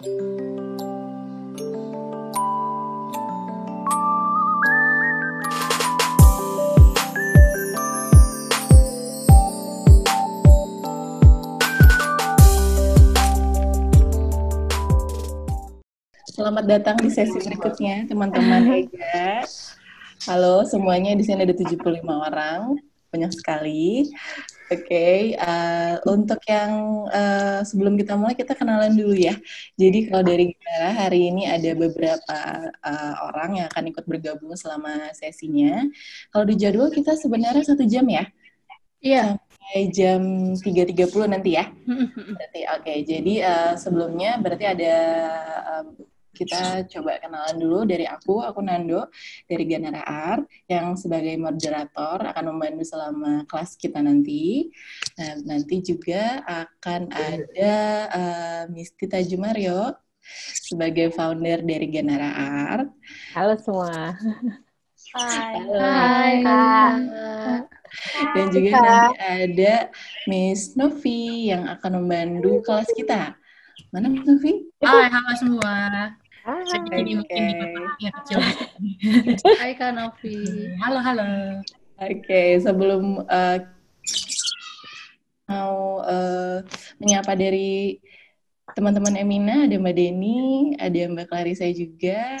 Selamat datang di sesi berikutnya, teman-teman. Halo semuanya, di sini ada 75 orang, banyak sekali. Oke, untuk yang sebelum kita mulai, kita kenalan dulu ya. Jadi kalau dari Ganara, hari ini ada beberapa orang yang akan ikut bergabung selama sesinya. Kalau di jadwal kita sebenarnya 1 jam ya? Iya. Sampai jam 3.30 nanti ya? Berarti, oke, jadi sebelumnya berarti ada... Kita coba kenalan dulu dari aku Nando, dari Ganara Art, yang sebagai moderator akan membantu selama kelas kita nanti. Nah, nanti juga akan ada Miss Tita Mario sebagai founder dari Ganara Art. Halo semua. Hai. Dan juga nanti ada Miss Novi yang akan membantu kelas kita. Mana Miss Novi? Halo semua. Hai Kak Novi. Halo. Oke, sebelum mau menyapa dari teman-teman Emina, ada Mbak Deni, ada Mbak Clarissa juga.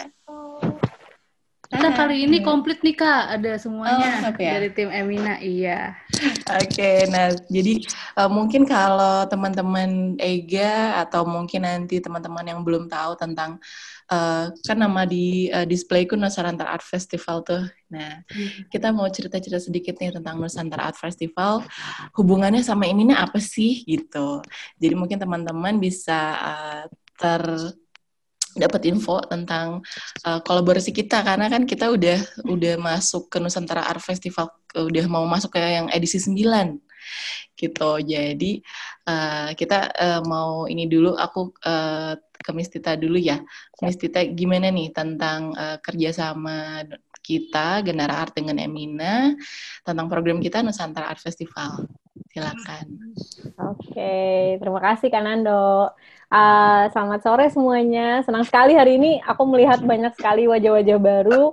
Kita kali ini komplit nih Kak, ada semuanya dari tim Emina, iya. Oke, nah jadi mungkin kalau teman-teman Ega atau mungkin nanti teman-teman yang belum tahu tentang kan nama di displayku Nusantara Art Festival tuh. Nah, kita mau cerita-cerita sedikit nih tentang Nusantara Art Festival, hubungannya sama ini apa sih gitu. Jadi mungkin teman-teman bisa dapat info tentang kolaborasi kita, karena kan kita udah masuk ke Nusantara Art Festival, udah mau masuk ke yang edisi 9 gitu. Jadi kita mau ini dulu, aku ke Miss Tita dulu ya. Miss Tita, gimana nih tentang kerjasama kita Ganara Art dengan Emina tentang program kita Nusantara Art Festival? Silakan. Oke, terima kasih Kak Nando. Selamat sore semuanya. Senang sekali hari ini aku melihat banyak sekali wajah-wajah baru.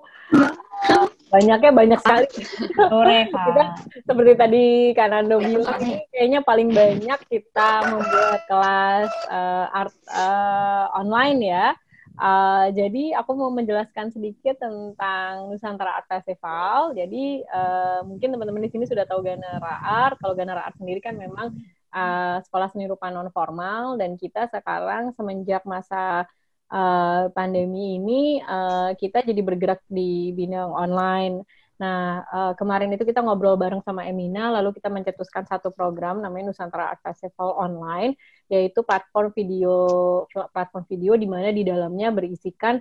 Banyak sekali. Kita, seperti tadi Kak Nando bilang, kayaknya paling banyak kita membuat kelas art online ya. Jadi aku mau menjelaskan sedikit tentang Nusantara Art Festival. Jadi mungkin teman-teman di sini sudah tahu Ganara Art. Kalau Ganara Art sendiri kan memang sekolah seni rupa non formal, dan kita sekarang semenjak masa pandemi ini kita jadi bergerak di bidang online. Nah kemarin itu kita ngobrol bareng sama Emina, lalu kita mencetuskan satu program namanya Nusantara Art Festival Online, yaitu platform video di mana di dalamnya berisikan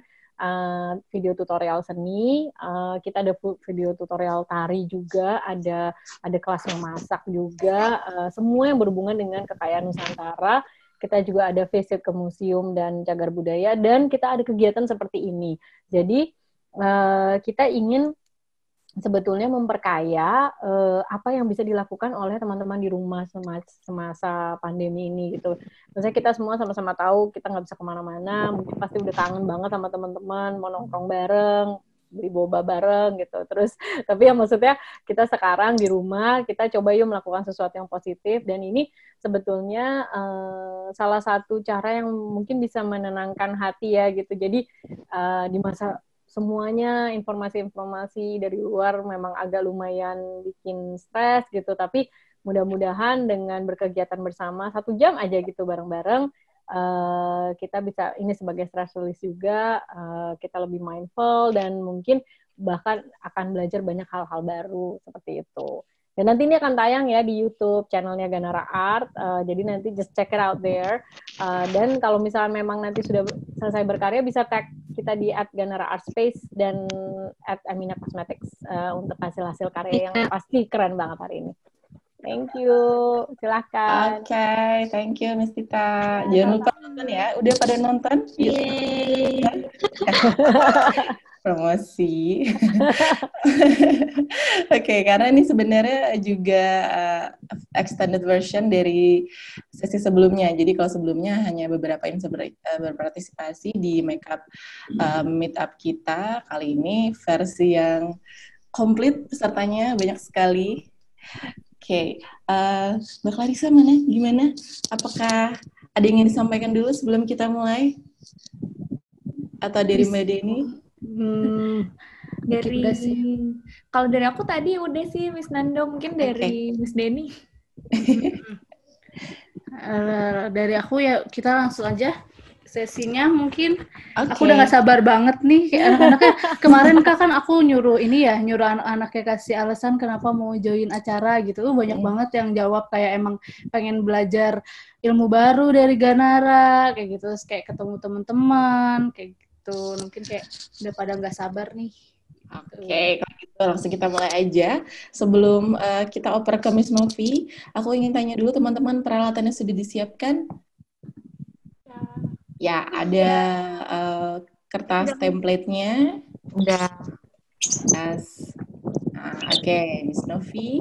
video tutorial seni, kita ada video tutorial tari juga, ada kelas memasak juga, semua yang berhubungan dengan kekayaan Nusantara. Kita juga ada visit ke museum dan cagar budaya, dan kita ada kegiatan seperti ini. Jadi kita ingin sebetulnya memperkaya apa yang bisa dilakukan oleh teman-teman di rumah semasa pandemi ini gitu. Misalnya kita semua sama-sama tahu kita nggak bisa kemana-mana, mungkin pasti udah kangen banget sama teman-teman, mau nongkrong bareng, beli boba bareng gitu. Terus tapi ya maksudnya kita sekarang di rumah, kita coba yuk melakukan sesuatu yang positif, dan ini sebetulnya salah satu cara yang mungkin bisa menenangkan hati ya gitu. Jadi di masa semuanya informasi-informasi dari luar memang agak lumayan bikin stres gitu, tapi mudah-mudahan dengan berkegiatan bersama 1 jam aja gitu bareng-bareng, kita bisa ini sebagai stress release juga, kita lebih mindful dan mungkin bahkan akan belajar banyak hal-hal baru seperti itu. Dan nanti ini akan tayang ya di YouTube channelnya Ganara Art, jadi nanti just check it out there. Dan kalau misalnya memang nanti sudah selesai berkarya, bisa tag kita di @ganaraartspace dan @eminacosmetics untuk hasil-hasil karya yang pasti keren banget hari ini. Thank you, silahkan. Oke, thank you Miss Tita. Jangan lupa nonton ya, udah pada nonton? Yeay. promosi. Oke, karena ini sebenarnya juga extended version dari sesi sebelumnya. Jadi kalau sebelumnya hanya beberapa yang berpartisipasi di makeup meetup kita, kali ini versi yang komplit, pesertanya banyak sekali. Oke, Mbak Clarissa mana? Gimana? Apakah ada yang ingin disampaikan dulu sebelum kita mulai? Atau dari Mbak Deni? Dari kalau dari aku tadi udah sih Miss Nando, mungkin dari Miss Deni. Dari aku ya kita langsung aja sesinya mungkin. Aku udah nggak sabar banget nih kayak anak-anaknya. Kemarin kan aku nyuruh ini ya, nyuruh anak-anaknya kasih alasan kenapa mau join acara gitu. Banyak banget yang jawab kayak emang pengen belajar ilmu baru dari Ganara kayak gitu, terus kayak ketemu teman-teman kayak gitu. Mungkin kayak udah pada nggak sabar nih. Oke, kalau gitu langsung kita mulai aja. Sebelum kita oper ke Miss Novi, aku ingin tanya dulu teman-teman, peralatannya sudah disiapkan? Ya, ada kertas template-nya. Udah. Oke, Miss Novi.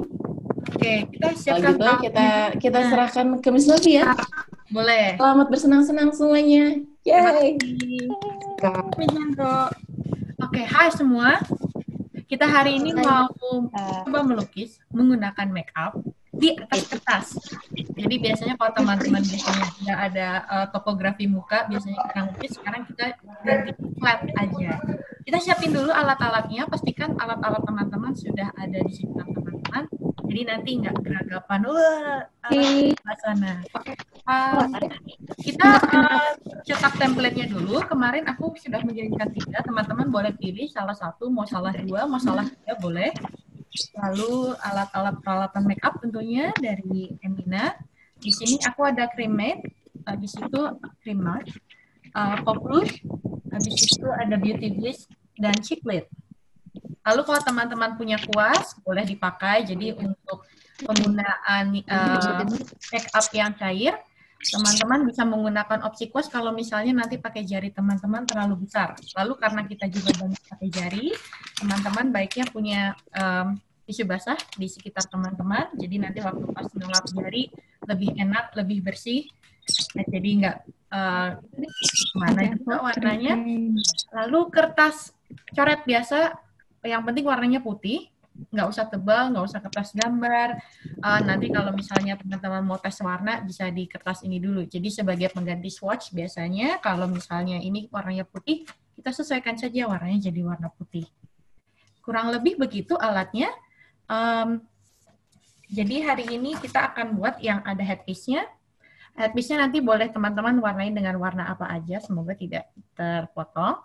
Oke, kita siapkan. Kalau gitu kita serahkan ke Miss Novi ya. Boleh. Selamat bersenang-senang semuanya. Yeay. Oke, hai semua. Kita hari ini mau coba melukis menggunakan makeup di atas kertas. Jadi biasanya kalau teman-teman biasanya nggak ada topografi muka, biasanya kita lukis, sekarang kita ganti flat aja. Kita siapin dulu alat-alatnya, pastikan alat-alat teman-teman sudah ada di sini teman-teman. Jadi nanti nggak geragapan. Oke. Kita cetak template-nya dulu. Kemarin aku sudah mengirimkan 3, teman-teman boleh pilih salah satu, mau salah 2, mau salah 3 boleh. Lalu alat-alat peralatan makeup tentunya dari Emina. Di sini aku ada cream matte, habis itu cream mask, pop rouge, habis itu ada beauty bliss dan chiclet. Lalu kalau teman-teman punya kuas boleh dipakai. Jadi untuk penggunaan makeup yang cair, teman-teman bisa menggunakan opsi kuas kalau misalnya nanti pakai jari teman-teman terlalu besar. Lalu karena kita juga banyak pakai jari, teman-teman baiknya punya tisu basah di sekitar teman-teman. Jadi nanti waktu pas ngelap jari lebih enak, lebih bersih. Nah, jadi nggak mana juga warnanya. Lalu kertas coret biasa, yang penting warnanya putih. Nggak usah tebal, nggak usah kertas gambar. Nanti kalau misalnya teman-teman mau tes warna, bisa di kertas ini dulu. Jadi sebagai pengganti swatch biasanya, kalau misalnya ini warnanya putih, kita sesuaikan saja warnanya jadi warna putih. Kurang lebih begitu alatnya. Jadi hari ini kita akan buat yang ada headpiece-nya. Headpiece-nya nanti boleh teman-teman warnai dengan warna apa aja, semoga tidak terpotong.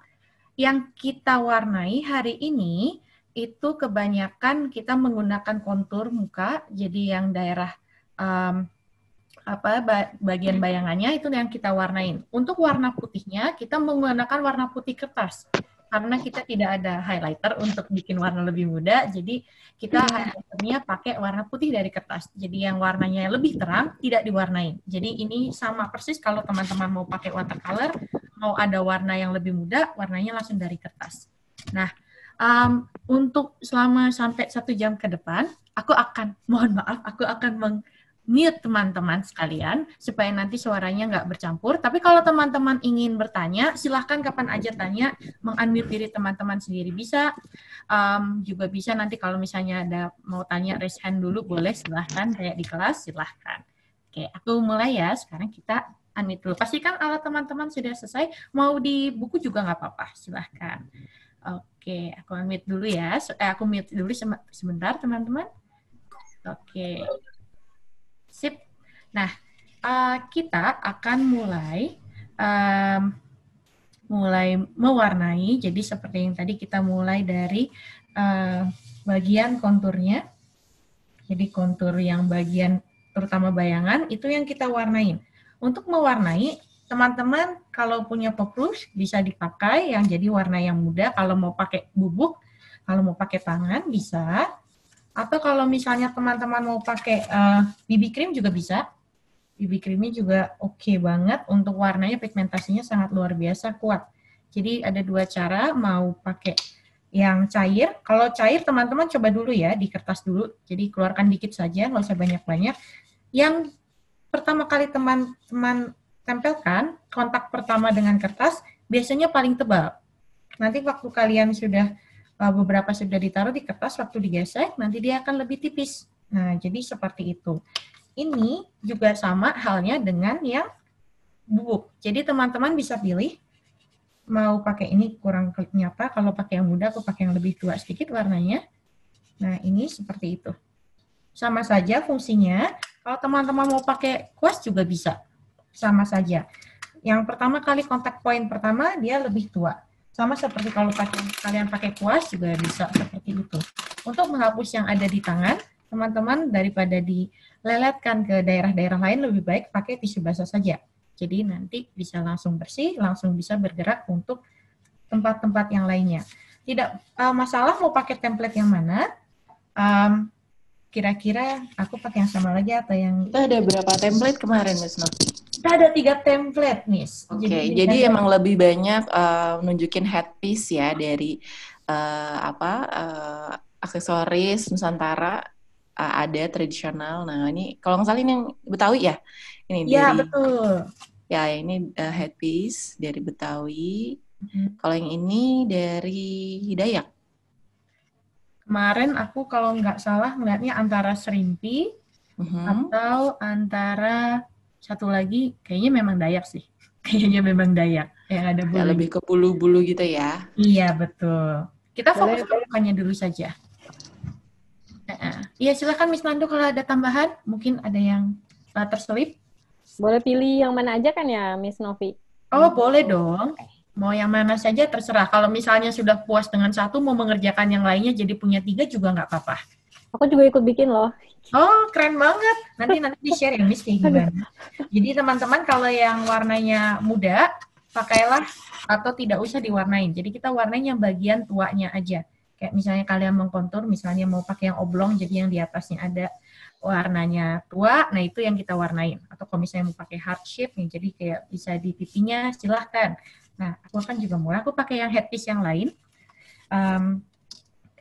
Yang kita warnai hari ini, itu kebanyakan kita menggunakan kontur muka, jadi yang daerah bagian bayangannya itu yang kita warnain. Untuk warna putihnya, kita menggunakan warna putih kertas, karena kita tidak ada highlighter untuk bikin warna lebih muda, jadi kita highlighternya pakai warna putih dari kertas. Jadi yang warnanya lebih terang, tidak diwarnain. Jadi ini sama persis kalau teman-teman mau pakai watercolor, mau ada warna yang lebih muda, warnanya langsung dari kertas. Nah, untuk selama sampai 1 jam ke depan, aku akan, mohon maaf, aku akan mute teman-teman sekalian, supaya nanti suaranya nggak bercampur. Tapi kalau teman-teman ingin bertanya, silahkan kapan aja tanya, meng-unmute diri teman-teman sendiri bisa. Juga bisa nanti kalau misalnya ada mau tanya, raise hand dulu, boleh silahkan, kayak di kelas, silahkan. Oke, aku mulai ya, sekarang kita unmute dulu. Pastikan alat teman-teman sudah selesai, mau di buku juga nggak apa-apa, silahkan. Oke, aku mute dulu ya. Aku mute dulu sebentar, teman-teman. Oke. Sip. Nah, kita akan mulai mewarnai. Jadi seperti yang tadi kita mulai dari bagian konturnya. Jadi kontur yang bagian terutama bayangan itu yang kita warnain. Untuk mewarnai, teman-teman kalau punya pop rouge bisa dipakai yang jadi warna yang muda, kalau mau pakai bubuk, kalau mau pakai tangan bisa. Atau kalau misalnya teman-teman mau pakai BB cream juga bisa. BB creamnya juga oke banget, untuk warnanya pigmentasinya sangat luar biasa kuat. Jadi ada dua cara, mau pakai yang cair. Kalau cair teman-teman coba dulu ya di kertas dulu. Jadi keluarkan dikit saja, nggak usah banyak-banyak. Yang pertama kali teman-teman tempelkan kontak pertama dengan kertas biasanya paling tebal. Nanti waktu kalian sudah beberapa sudah ditaruh di kertas, waktu digesek nanti dia akan lebih tipis. Nah, jadi seperti itu. Ini juga sama halnya dengan yang bubuk. Jadi teman-teman bisa pilih mau pakai ini kurang nyata, kalau pakai yang muda aku pakai yang lebih tua sedikit warnanya. Nah, ini seperti itu. Sama saja fungsinya. Kalau teman-teman mau pakai kuas juga bisa. Sama saja. Yang pertama kali kontak point pertama dia lebih tua. Sama seperti kalau kalian pakai kuas juga bisa seperti itu. Untuk menghapus yang ada di tangan, teman-teman daripada dileletkan ke daerah-daerah lain lebih baik pakai tisu basah saja. Jadi nanti bisa langsung bersih, langsung bisa bergerak untuk tempat-tempat yang lainnya. Tidak masalah mau pakai template yang mana, kira-kira aku pakai yang sama lagi atau yang... Kita ada berapa template kemarin, Miss Novi? Kita ada 3 template, Miss. Oke, jadi emang lebih banyak nunjukin headpiece ya dari aksesoris Nusantara. Ada tradisional. Nah, ini kalau nggak salah ini yang Betawi ya? Ini ya, dari, betul. Ya, ini headpiece dari Betawi. Kalau yang ini dari Hidayat. Kemarin aku kalau nggak salah melihatnya antara Serimpi atau antara satu lagi, kayaknya memang Dayak sih. Kayaknya memang Dayak. Yang ada bulu. Ya, lebih ke bulu-bulu gitu ya. Iya, betul. Kita fokus ke lukanya dulu saja. Iya, silakan Miss Nando kalau ada tambahan, mungkin ada yang terselip. Boleh pilih yang mana aja kan ya, Miss Novi? Oh, boleh dong. Mau yang mana saja terserah. Kalau misalnya sudah puas dengan satu, mau mengerjakan yang lainnya jadi punya 3 juga nggak apa-apa. Aku juga ikut bikin loh. Oh, keren banget. Nanti di-share ya, Miss, kayak gimana. Jadi teman-teman kalau yang warnanya muda, pakailah atau tidak usah diwarnain. Jadi kita warnain yang bagian tuanya aja. Kayak misalnya kalian mengkontur, misalnya mau pakai yang oblong, jadi yang di atasnya ada warnanya tua, nah itu yang kita warnain. Atau kalau misalnya mau pakai heart shape, nih, jadi kayak bisa di pipinya, silahkan. Nah, aku akan juga mulai. Aku pakai yang headpiece yang lain.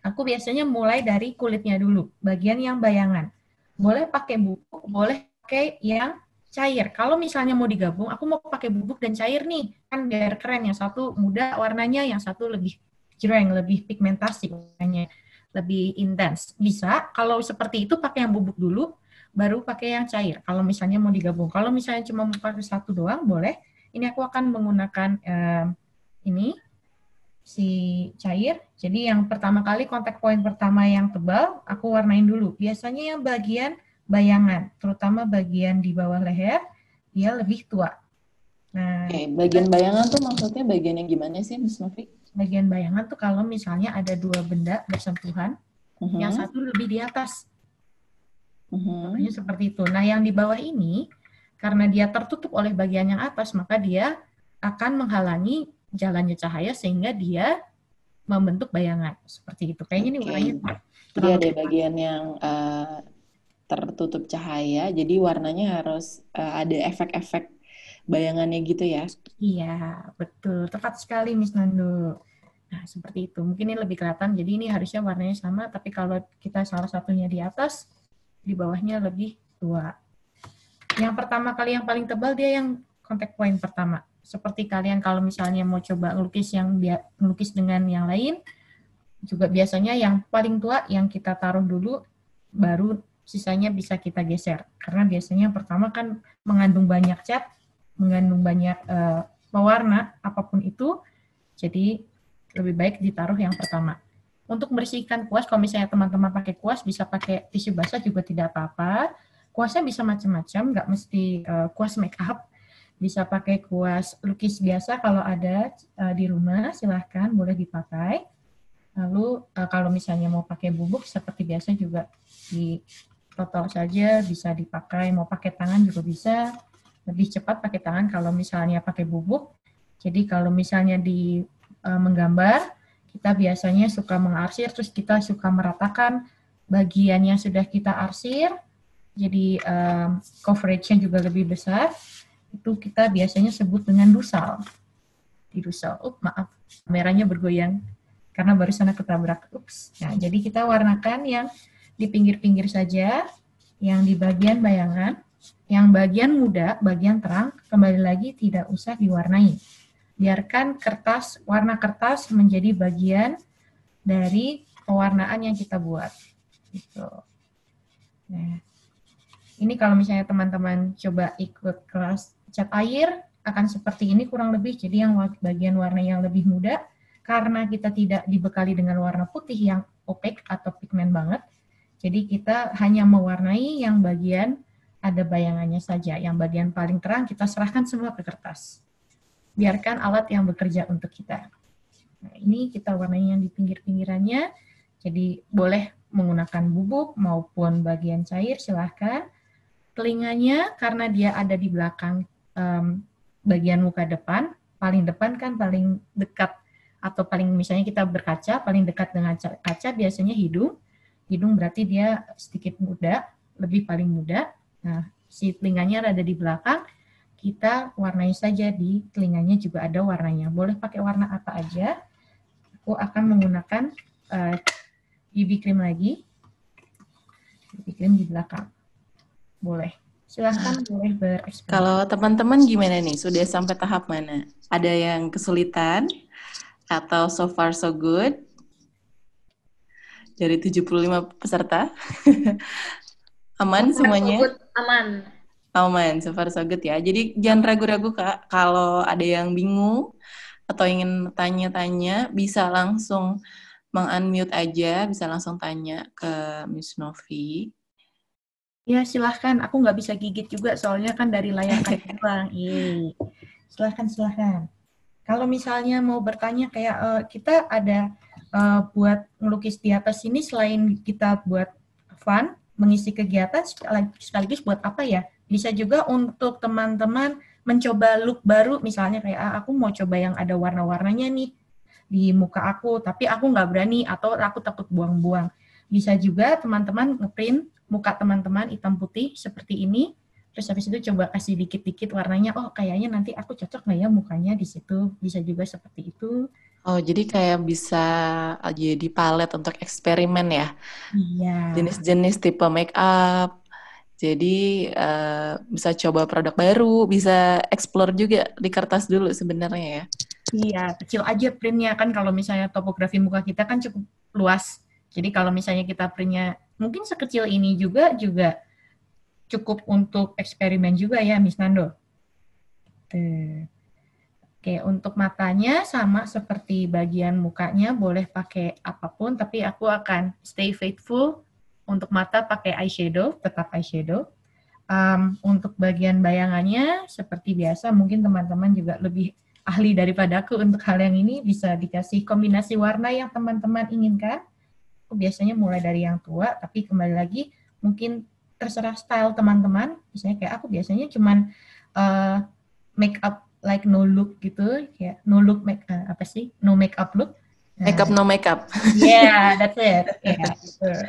Aku biasanya mulai dari kulitnya dulu, bagian yang bayangan. Boleh pakai bubuk, boleh pakai yang cair. Kalau misalnya mau digabung, aku mau pakai bubuk dan cair nih. Kan biar keren, yang satu muda warnanya, yang satu lebih yang lebih pigmentasi, lebih intens. Bisa, kalau seperti itu pakai yang bubuk dulu, baru pakai yang cair. Kalau misalnya mau digabung, kalau misalnya cuma mau pakai satu doang, boleh. Ini aku akan menggunakan ini, si cair. Jadi yang pertama kali, kontak point pertama yang tebal, aku warnain dulu. Biasanya yang bagian bayangan, terutama bagian di bawah leher, dia lebih tua. Nah, oke, bagian bayangan tuh maksudnya bagian yang gimana sih, Miss Novi? Bagian bayangan tuh kalau misalnya ada 2 benda bersentuhan, yang satu lebih di atas. Contohnya seperti itu. Nah, yang di bawah ini, karena dia tertutup oleh bagian yang atas, maka dia akan menghalangi jalannya cahaya sehingga dia membentuk bayangan. Seperti itu. Kayaknya ini warnanya. Jadi ada bagian yang tertutup cahaya, jadi warnanya harus ada efek-efek bayangannya gitu ya? Iya, betul. Tepat sekali, Miss Nando. Nah, seperti itu. Mungkin ini lebih kelihatan. Jadi ini harusnya warnanya sama, tapi kalau kita salah satunya di atas, di bawahnya lebih tua. Yang pertama kali yang paling tebal, dia yang contact point pertama. Seperti kalian kalau misalnya mau coba ngelukis yang ngelukis dengan yang lain, juga biasanya yang paling tua yang kita taruh dulu, baru sisanya bisa kita geser. Karena biasanya yang pertama kan mengandung banyak cat, mengandung banyak pewarna, apapun itu, jadi lebih baik ditaruh yang pertama. Untuk membersihkan kuas, kalau misalnya teman-teman pakai kuas, bisa pakai tisu basah juga tidak apa-apa. Kuasnya bisa macam-macam, nggak mesti kuas make up, bisa pakai kuas lukis biasa kalau ada di rumah, silahkan, boleh dipakai. Lalu kalau misalnya mau pakai bubuk, seperti biasa juga ditotol saja, bisa dipakai, mau pakai tangan juga bisa. Lebih cepat pakai tangan kalau misalnya pakai bubuk. Jadi kalau misalnya di menggambar, kita biasanya suka mengarsir, terus kita suka meratakan bagian yang sudah kita arsir, jadi coveragenya juga lebih besar, itu kita biasanya sebut dengan dusal. dirusel. Maaf, kameranya bergoyang karena barusan aku ketabrak. Nah, jadi kita warnakan yang di pinggir-pinggir saja, yang di bagian bayangan, yang bagian muda, bagian terang, kembali lagi tidak usah diwarnai. Biarkan kertas, warna kertas menjadi bagian dari pewarnaan yang kita buat. Gitu. Nah, ini kalau misalnya teman-teman coba ikut kelas cat air, akan seperti ini kurang lebih. Jadi yang bagian warna yang lebih muda, karena kita tidak dibekali dengan warna putih yang opaque atau pigmen banget, jadi kita hanya mewarnai yang bagian ada bayangannya saja. Yang bagian paling terang kita serahkan semua ke kertas. Biarkan alat yang bekerja untuk kita. Nah, ini kita warnai yang di pinggir-pinggirannya. Jadi boleh menggunakan bubuk maupun bagian cair, silahkan. Telinganya karena dia ada di belakang bagian muka depan, paling depan kan paling dekat, atau paling misalnya kita berkaca, paling dekat dengan kaca biasanya hidung. Hidung berarti dia sedikit muda, lebih paling muda. Nah, si telinganya ada di belakang, kita warnai saja di telinganya juga ada warnanya. Boleh pakai warna apa aja. Aku akan menggunakan BB cream lagi. BB cream di belakang. Boleh. Silahkan boleh bereksperimen. Kalau teman-teman gimana nih? Sudah sampai tahap mana? Ada yang kesulitan? Atau so far so good? Dari 75 peserta? Aman semuanya? Aman. Aman, so far so good ya. Jadi jangan ragu-ragu Kak, kalau ada yang bingung atau ingin tanya-tanya, bisa langsung meng-unmute aja, bisa langsung tanya ke Miss Novi. Ya silahkan, aku nggak bisa gigit juga soalnya kan dari layar kaca doang. Silahkan, silahkan. Kalau misalnya mau bertanya kayak kita ada buat melukis di atas ini selain kita buat fun, mengisi kegiatan sekaligus buat apa ya? Bisa juga untuk teman-teman mencoba look baru, misalnya kayak aku mau coba yang ada warna-warnanya nih di muka aku, tapi aku nggak berani atau aku takut buang-buang. Bisa juga teman-teman ngeprint muka teman-teman hitam putih seperti ini, terus habis itu coba kasih dikit-dikit warnanya, oh kayaknya nanti aku cocok nggak ya mukanya di situ, bisa juga seperti itu. Oh, jadi kayak bisa jadi palet untuk eksperimen ya? Iya. Jenis-jenis tipe make up. Jadi bisa coba produk baru, bisa explore juga di kertas dulu sebenarnya ya? Iya, kecil aja printnya kan kalau misalnya topografi muka kita kan cukup luas. Jadi kalau misalnya kita printnya mungkin sekecil ini juga cukup untuk eksperimen juga ya, Miss Nando. Tuh. Oke, untuk matanya sama seperti bagian mukanya, boleh pakai apapun, tapi aku akan stay faithful. Untuk mata pakai eyeshadow, tetap eyeshadow. Untuk bagian bayangannya, seperti biasa, mungkin teman-teman juga lebih ahli daripada aku untuk hal yang ini, bisa dikasih kombinasi warna yang teman-teman inginkan. Aku biasanya mulai dari yang tua, tapi kembali lagi, mungkin terserah style teman-teman. Misalnya kayak aku biasanya cuman make up like no look gitu, kayak no look make apa sih? No make up look. Nah. Make up no make up. Yeah, that's it. Yeah, sure.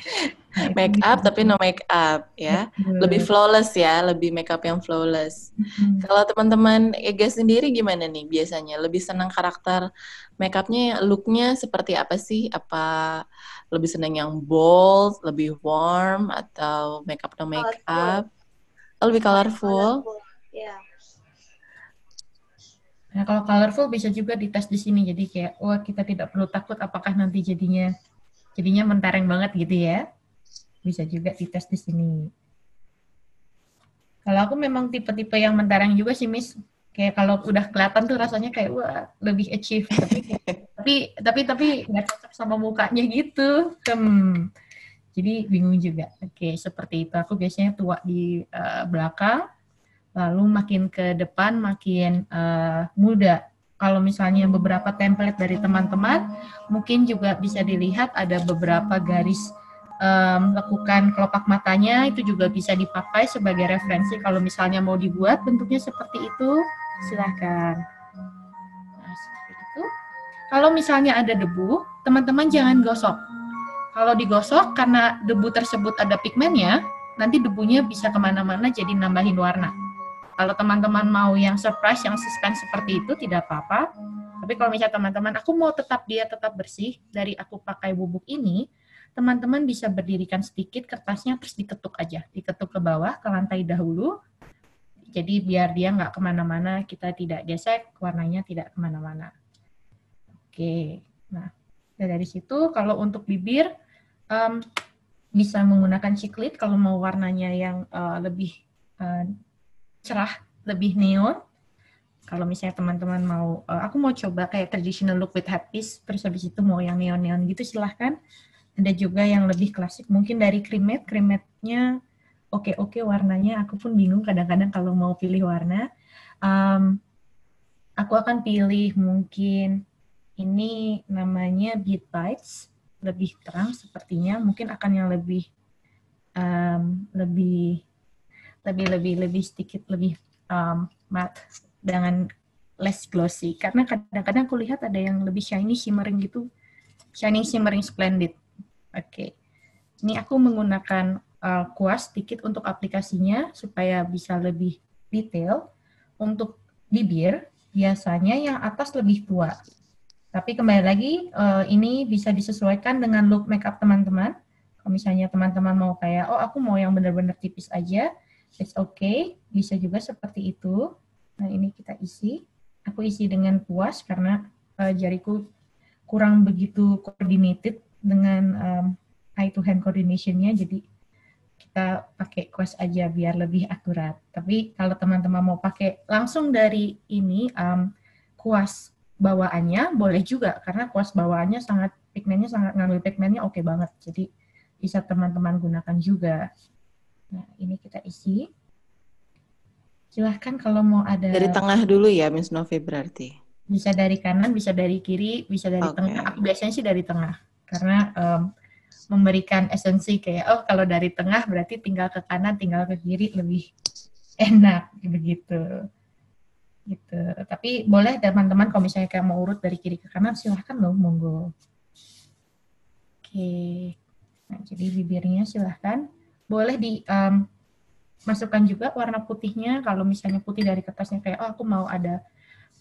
Nah, make up gitu. Tapi no make up ya. Lebih flawless ya, lebih make up yang flawless. Kalau teman-teman Ega sendiri gimana nih biasanya? Lebih senang karakter make up-nya, look-nya seperti apa sih? Apa lebih senang yang bold, lebih warm atau make up no make up? Lebih colorful. Ya. Yeah. Nah, kalau colorful bisa juga dites di sini, jadi kayak, wah kita tidak perlu takut apakah nanti jadinya mentereng banget gitu ya. Bisa juga dites di sini. Kalau aku memang tipe-tipe yang mentereng juga sih, Miss. Kayak kalau udah kelihatan tuh rasanya kayak, wah lebih achieve. Tapi nggak cocok sama mukanya gitu. Jadi bingung juga. Oke, seperti itu. Aku biasanya tua di belakang. Lalu makin ke depan makin muda. Kalau misalnya beberapa template dari teman-teman, mungkin juga bisa dilihat ada beberapa garis lekukan kelopak matanya, itu juga bisa dipakai sebagai referensi. Kalau misalnya mau dibuat bentuknya seperti itu, silahkan. Nah, seperti itu. Kalau misalnya ada debu, teman-teman jangan gosok. Kalau digosok karena debu tersebut ada pigmennya, nanti debunya bisa kemana-mana jadi nambahin warna. Kalau teman-teman mau yang surprise, yang suspense seperti itu, tidak apa-apa. Tapi kalau misalnya teman-teman, aku mau tetap bersih dari aku pakai bubuk ini, teman-teman bisa berdirikan sedikit kertasnya terus diketuk aja. Diketuk ke bawah, ke lantai dahulu. Jadi biar dia nggak kemana-mana, kita tidak gesek, warnanya tidak kemana-mana. Oke, nah dari situ kalau untuk bibir, bisa menggunakan ciclet kalau mau warnanya yang lebih cerah, lebih neon. Kalau misalnya teman-teman mau, aku mau coba kayak traditional look with headpiece, terus habis itu mau yang neon-neon gitu silahkan. Ada juga yang lebih klasik, mungkin dari krimet, krimetnya oke-oke warnanya, aku pun bingung kadang-kadang kalau mau pilih warna. Aku akan pilih mungkin ini namanya Bead Bites, lebih terang sepertinya, mungkin akan yang lebih sedikit lebih matte dengan less glossy, karena kadang-kadang aku lihat ada yang lebih shiny shimmering gitu, shining shimmering splendid. Oke, ini aku menggunakan kuas sedikit untuk aplikasinya supaya bisa lebih detail. Untuk bibir biasanya yang atas lebih tua, tapi kembali lagi ini bisa disesuaikan dengan look makeup teman-teman. Kalau misalnya teman-teman mau kayak, oh aku mau yang benar-benar tipis aja, it's okay, bisa juga seperti itu. Nah ini kita isi, aku isi dengan kuas karena jariku kurang begitu coordinated dengan eye to hand coordination-nya, jadi kita pakai kuas aja biar lebih akurat. Tapi kalau teman-teman mau pakai langsung dari ini kuas bawaannya boleh juga, karena kuas bawaannya sangat pigmennya sangat ngambil pigmennya oke banget, jadi bisa teman-teman gunakan juga. Nah ini kita isi. Silahkan kalau mau ada... Dari tengah dulu ya, Miss Novi berarti? Bisa dari kanan, bisa dari kiri, bisa dari tengah. Aku biasanya sih dari tengah. Karena memberikan esensi kayak, oh kalau dari tengah berarti tinggal ke kanan, tinggal ke kiri, lebih enak, begitu. Gitu. Tapi boleh teman-teman kalau misalnya kayak mau urut dari kiri ke kanan, silahkan loh, monggo. Oke. Nah, jadi bibirnya silahkan. Boleh di... masukkan juga warna putihnya, kalau misalnya putih dari kertasnya kayak, oh aku mau ada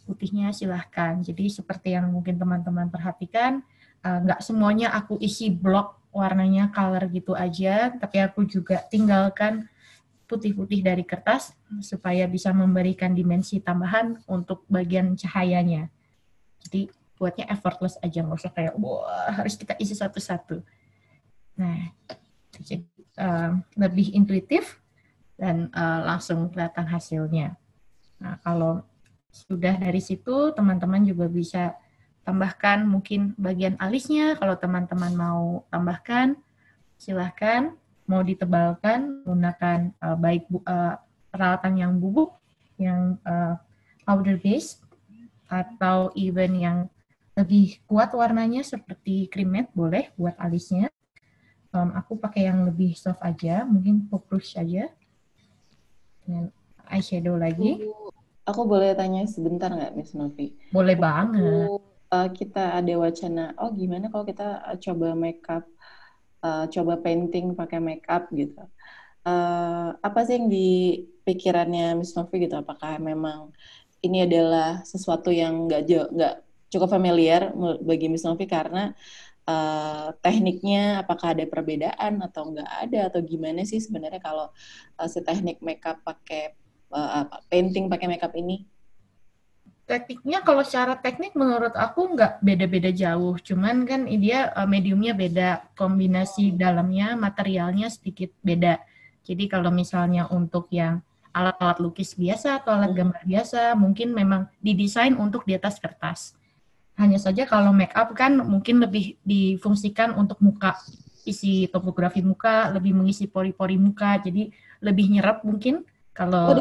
putihnya silahkan. Jadi seperti yang mungkin teman-teman perhatikan, nggak semuanya aku isi blok warnanya color gitu aja, tapi aku juga tinggalkan putih-putih dari kertas supaya bisa memberikan dimensi tambahan untuk bagian cahayanya. Jadi buatnya effortless aja, nggak usah kayak, wah harus kita isi satu-satu. Nah, jadi lebih intuitif, dan langsung kelihatan hasilnya. Nah, kalau sudah dari situ, teman-teman juga bisa tambahkan mungkin bagian alisnya, kalau teman-teman mau tambahkan, silahkan, mau ditebalkan, gunakan baik peralatan yang bubuk, yang powder base, atau even yang lebih kuat warnanya, seperti krimet, boleh buat alisnya. Aku pakai yang lebih soft aja, mungkin pop rouge aja. Eyeshadow lagi. Aku boleh tanya sebentar nggak, Miss Novi? Boleh banget. Kita ada wacana, oh gimana kalau kita coba makeup, coba painting pakai makeup gitu. Apa sih yang di pikirannya Miss Novi gitu? Apakah memang ini adalah sesuatu yang nggak cukup familiar bagi Miss Novi karena tekniknya apakah ada perbedaan atau nggak ada, atau gimana sih sebenarnya kalau si teknik makeup pakai painting pakai makeup ini? Tekniknya kalau secara teknik menurut aku nggak beda-beda jauh, cuman kan dia mediumnya beda, kombinasi dalamnya materialnya sedikit beda. Jadi kalau misalnya untuk yang alat-alat lukis biasa atau alat gambar biasa mungkin memang didesain untuk di atas kertas. Hanya saja kalau make up kan mungkin lebih difungsikan untuk muka, isi topografi muka, lebih mengisi pori-pori muka, jadi lebih nyerap mungkin kalau...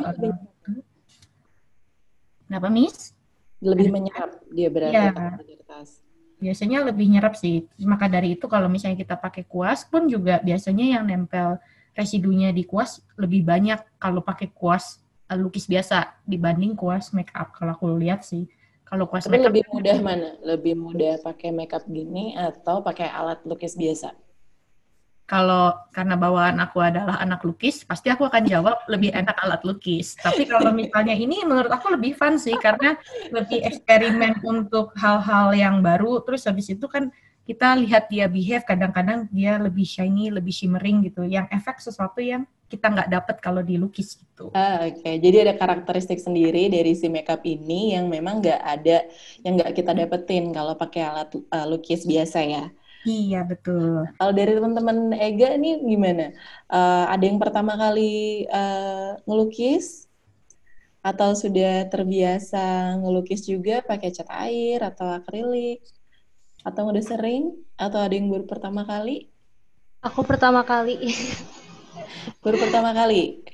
Kenapa, Miss? Lebih menyerap dia berarti ya, kertas. Biasanya lebih nyerap sih, maka dari itu kalau misalnya kita pakai kuas pun juga biasanya yang nempel residunya di kuas lebih banyak kalau pakai kuas lukis biasa dibanding kuas make up, kalau aku lihat sih. Kalau kuas makeup lebih mudah mana? Lebih mudah pakai makeup gini atau pakai alat lukis biasa? Kalau karena bawaan aku adalah anak lukis, pasti aku akan jawab lebih enak alat lukis. Tapi kalau misalnya ini menurut aku lebih fun sih, karena lebih eksperimen untuk hal-hal yang baru, terus habis itu kan kita lihat dia behave, kadang-kadang dia lebih shiny, lebih shimmering gitu, yang efek sesuatu yang kita nggak dapat kalau dilukis gitu. Ah, oke. Jadi ada karakteristik sendiri dari si makeup ini yang memang nggak ada, yang nggak kita dapetin kalau pakai alat lukis biasa ya. Iya, betul. Kalau dari teman-teman Ega nih gimana? Ada yang pertama kali ngelukis? Atau sudah terbiasa ngelukis juga pakai cat air atau akrilik? Atau udah sering? Atau ada yang baru pertama kali? Aku pertama kali. Baru pertama kali?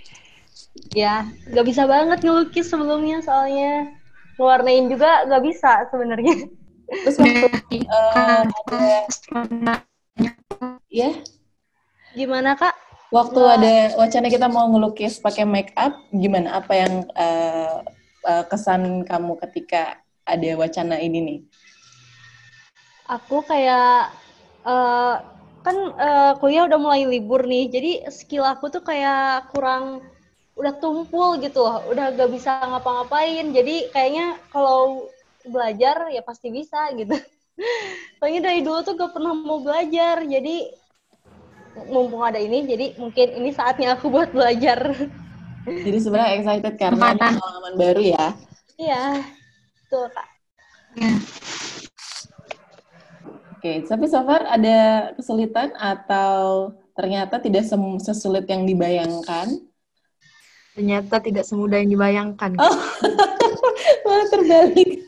Ya, nggak bisa banget ngelukis sebelumnya soalnya. Ngewarnain juga nggak bisa sebenarnya. Terus waktu ya gimana kak? Waktu ada wacana kita mau ngelukis pakai make up, gimana? Apa yang kesan kamu ketika ada wacana ini nih? Aku kayak kan kuliah udah mulai libur nih, jadi skill aku tuh kayak kurang, udah tumpul gitu loh, udah gak bisa ngapa-ngapain. Jadi kayaknya kalau belajar ya pasti bisa gitu. Soalnya dari dulu tuh gak pernah mau belajar, jadi mumpung ada ini, jadi mungkin ini saatnya aku buat belajar. Jadi sebenarnya excited karena ada pengalaman baru ya. Iya, betul kak. Oke, tapi so far ada kesulitan atau ternyata tidak sesulit yang dibayangkan? Ternyata tidak semudah yang dibayangkan. Oh. Malah terbalik.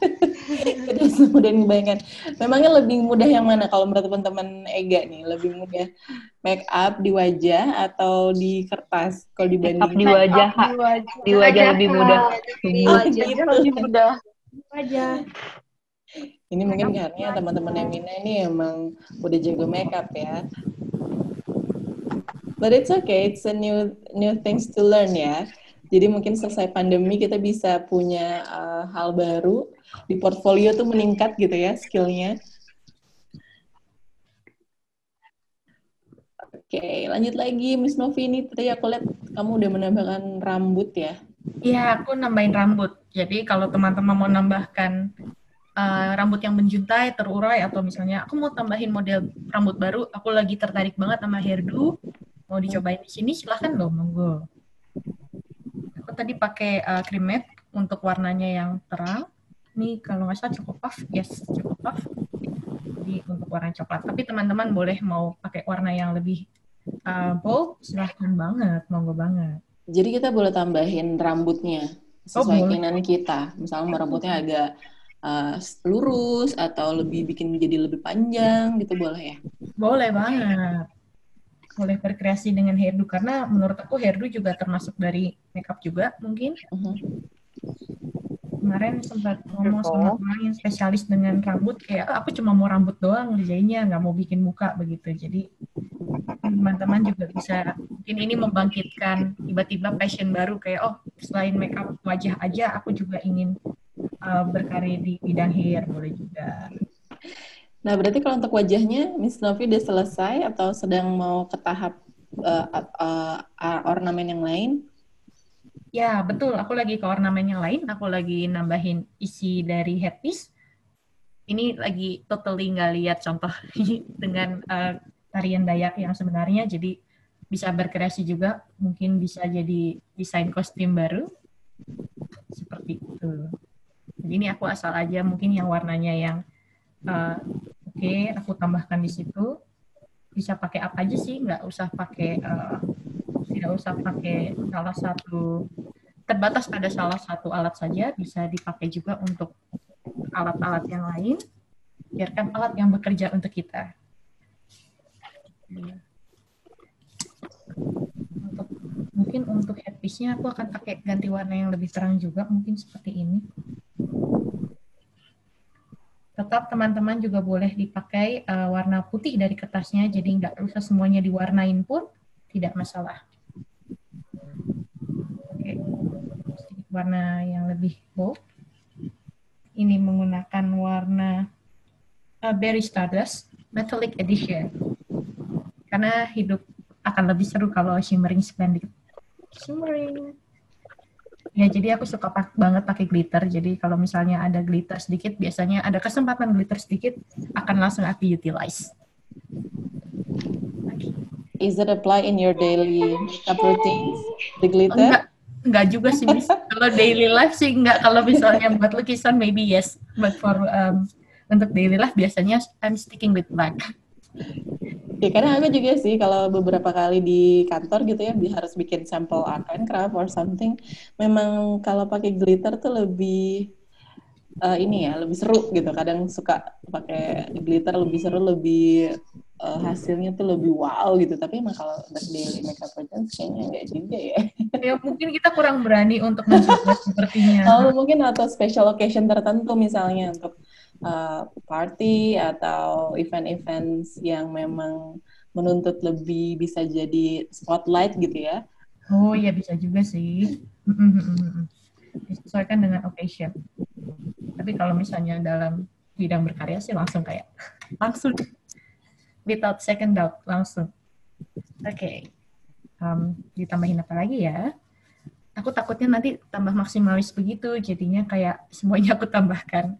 Tidak semudah yang dibayangkan. Memangnya lebih mudah yang mana kalau menurut teman-teman Ega nih? Lebih mudah make up di wajah atau di kertas? Kalau dibanding make up di wajah, di wajah lebih mudah. Di wajah lebih mudah. Di wajah. Ini mungkin karena teman-teman Emina ini emang udah jago make up ya. But it's okay, it's a new things to learn ya. Jadi mungkin selesai pandemi kita bisa punya hal baru di portfolio tuh meningkat gitu ya skillnya. Oke, lanjut lagi Miss Novi, ini tadi aku lihat kamu udah menambahkan rambut ya? Iya, aku nambahin rambut. Jadi kalau teman-teman mau nambahkan rambut yang menjuntai, terurai, atau misalnya aku mau tambahin model rambut baru, aku lagi tertarik banget sama hairdo. Mau dicobain di sini, silahkan dong, monggo. Aku tadi pakai cream matte untuk warnanya yang terang. Ini kalau nggak salah cukup puff, yes, cukup puff. Jadi untuk warna coklat. Tapi teman-teman boleh mau pakai warna yang lebih bold, silahkan banget, monggo banget. Jadi kita boleh tambahin rambutnya sesuai keinginan kita. Misalnya rambutnya agak lurus atau lebih bikin jadi lebih panjang, gitu boleh ya? Boleh banget. Boleh berkreasi dengan hairdo, karena menurut aku hairdo juga termasuk dari makeup juga mungkin. Kemarin sempat ngomong sama orang yang spesialis dengan rambut, kayak aku cuma mau rambut doang kerjanya, nggak mau bikin muka begitu. Jadi teman-teman juga bisa, mungkin ini membangkitkan tiba-tiba passion baru, kayak oh selain makeup wajah aja aku juga ingin berkarya di bidang hair, boleh juga. Nah, berarti kalau untuk wajahnya, Miss Novi udah selesai atau sedang mau ke tahap ornamen yang lain? Ya, betul. Aku lagi ke ornamen yang lain. Aku lagi nambahin isi dari headpiece. Ini lagi totally nggak lihat contoh dengan tarian Dayak yang sebenarnya. Jadi bisa berkreasi juga. Mungkin bisa jadi desain kostum baru. Seperti itu. Jadi ini aku asal aja mungkin yang warnanya yang Oke, aku tambahkan di situ. Bisa pakai apa aja sih? Tidak usah pakai salah satu, terbatas pada salah satu alat saja. Bisa dipakai juga untuk alat-alat yang lain. Biarkan alat yang bekerja untuk kita. Mungkin untuk headpiece-nya aku akan pakai ganti warna yang lebih terang juga. Mungkin seperti ini. Tetap teman-teman juga boleh dipakai warna putih dari kertasnya, jadi nggak usah semuanya diwarnain pun tidak masalah. Oke. Warna yang lebih bold. Ini menggunakan warna Berry Stardust Metallic Edition. Karena hidup akan lebih seru kalau shimmering splendid. Shimmering. Ya, jadi aku suka banget pakai glitter. Jadi kalau misalnya ada glitter sedikit, biasanya ada kesempatan glitter sedikit, akan langsung aku utilize. Okay. Is it apply in your daily makeup routines, the glitter? Enggak juga sih. Kalau daily life sih enggak. Kalau misalnya buat lukisan, maybe yes. But for untuk daily life, biasanya I'm sticking with black. Ya, karena aku juga sih kalau beberapa kali di kantor gitu ya harus bikin sampel art and craft or something, memang kalau pakai glitter tuh lebih ini ya, lebih seru gitu. Kadang suka pakai glitter lebih seru, lebih hasilnya tuh lebih wow gitu. Tapi emang kalau untuk daily makeup project kayaknya enggak juga ya. Ya mungkin kita kurang berani untuk mencoba sepertinya. Kalau mungkin atau special occasion tertentu misalnya untuk party atau event-event yang memang menuntut lebih bisa jadi spotlight gitu ya. Oh iya bisa juga sih. Disesuaikan dengan occasion. Tapi kalau misalnya dalam bidang berkarya sih langsung kayak langsung without second doubt langsung. Oke. Okay. Ditambahin apa lagi ya? Aku takutnya nanti tambah maksimalis begitu jadinya kayak semuanya aku tambahkan.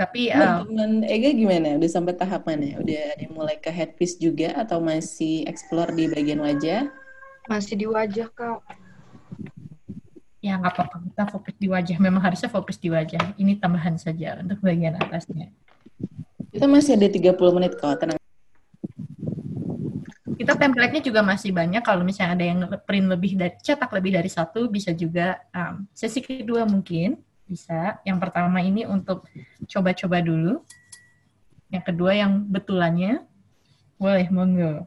Tapi teman Ega gimana? Udah sampai tahap mana? Udah mulai ke headpiece juga atau masih explore di bagian wajah? Masih di wajah, Kak. Ya, nggak apa-apa. Kita fokus di wajah. Memang harusnya fokus di wajah. Ini tambahan saja untuk bagian atasnya. Kita masih ada 30 menit, kok. Tenang. Kita template-nya juga masih banyak. Kalau misalnya ada yang print lebih dari, cetak lebih dari satu, bisa juga sesi kedua mungkin. Bisa. Yang pertama ini untuk coba-coba dulu. Yang kedua yang betulannya. Boleh, monggo.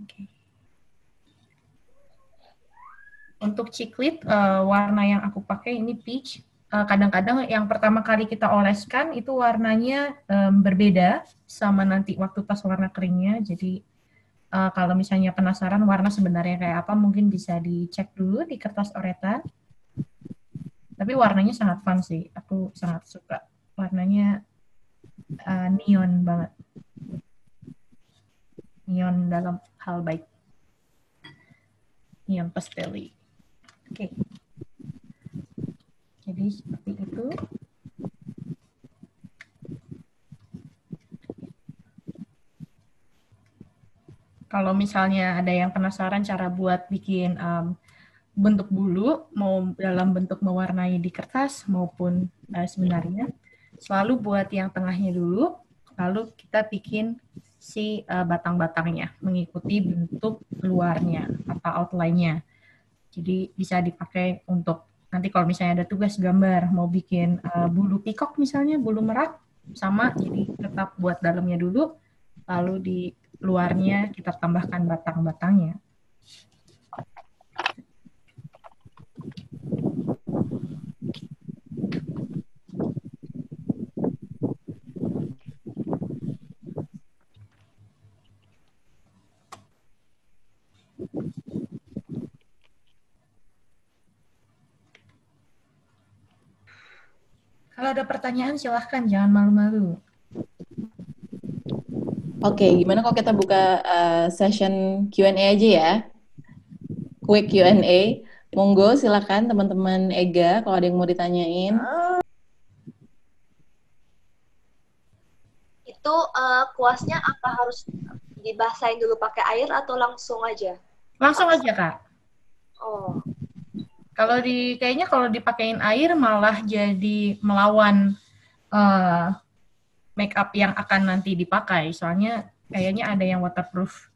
Okay. Untuk ciclet, warna yang aku pakai ini peach. Kadang-kadang yang pertama kali kita oleskan itu warnanya berbeda sama nanti waktu pas warna keringnya. Jadi kalau misalnya penasaran warna sebenarnya kayak apa, mungkin bisa dicek dulu di kertas oretan. Tapi warnanya sangat fun sih. Aku sangat suka. Warnanya neon banget. Neon dalam hal baik. Neon pasteli. Oke. Okay. Jadi seperti itu. Kalau misalnya ada yang penasaran cara buat bikin bentuk bulu, mau dalam bentuk mewarnai di kertas maupun sebenarnya, selalu buat yang tengahnya dulu, lalu kita bikin si batang-batangnya, mengikuti bentuk luarnya atau outline-nya. Jadi bisa dipakai untuk nanti kalau misalnya ada tugas gambar, mau bikin bulu pikok misalnya, bulu merak, sama, jadi tetap buat dalamnya dulu, lalu di luarnya kita tambahkan batang-batangnya. Kalau ada pertanyaan silahkan, jangan malu-malu. Oke, gimana kalau kita buka session Q&A aja ya? Quick Q&A. Monggo, silakan teman-teman Ega kalau ada yang mau ditanyain. Itu kuasnya apa harus dibasahin dulu pakai air atau langsung aja? Langsung aja, Kak. Oh. Kalau kayaknya kalau dipakein air malah jadi melawan make up yang akan nanti dipakai, soalnya kayaknya ada yang waterproof.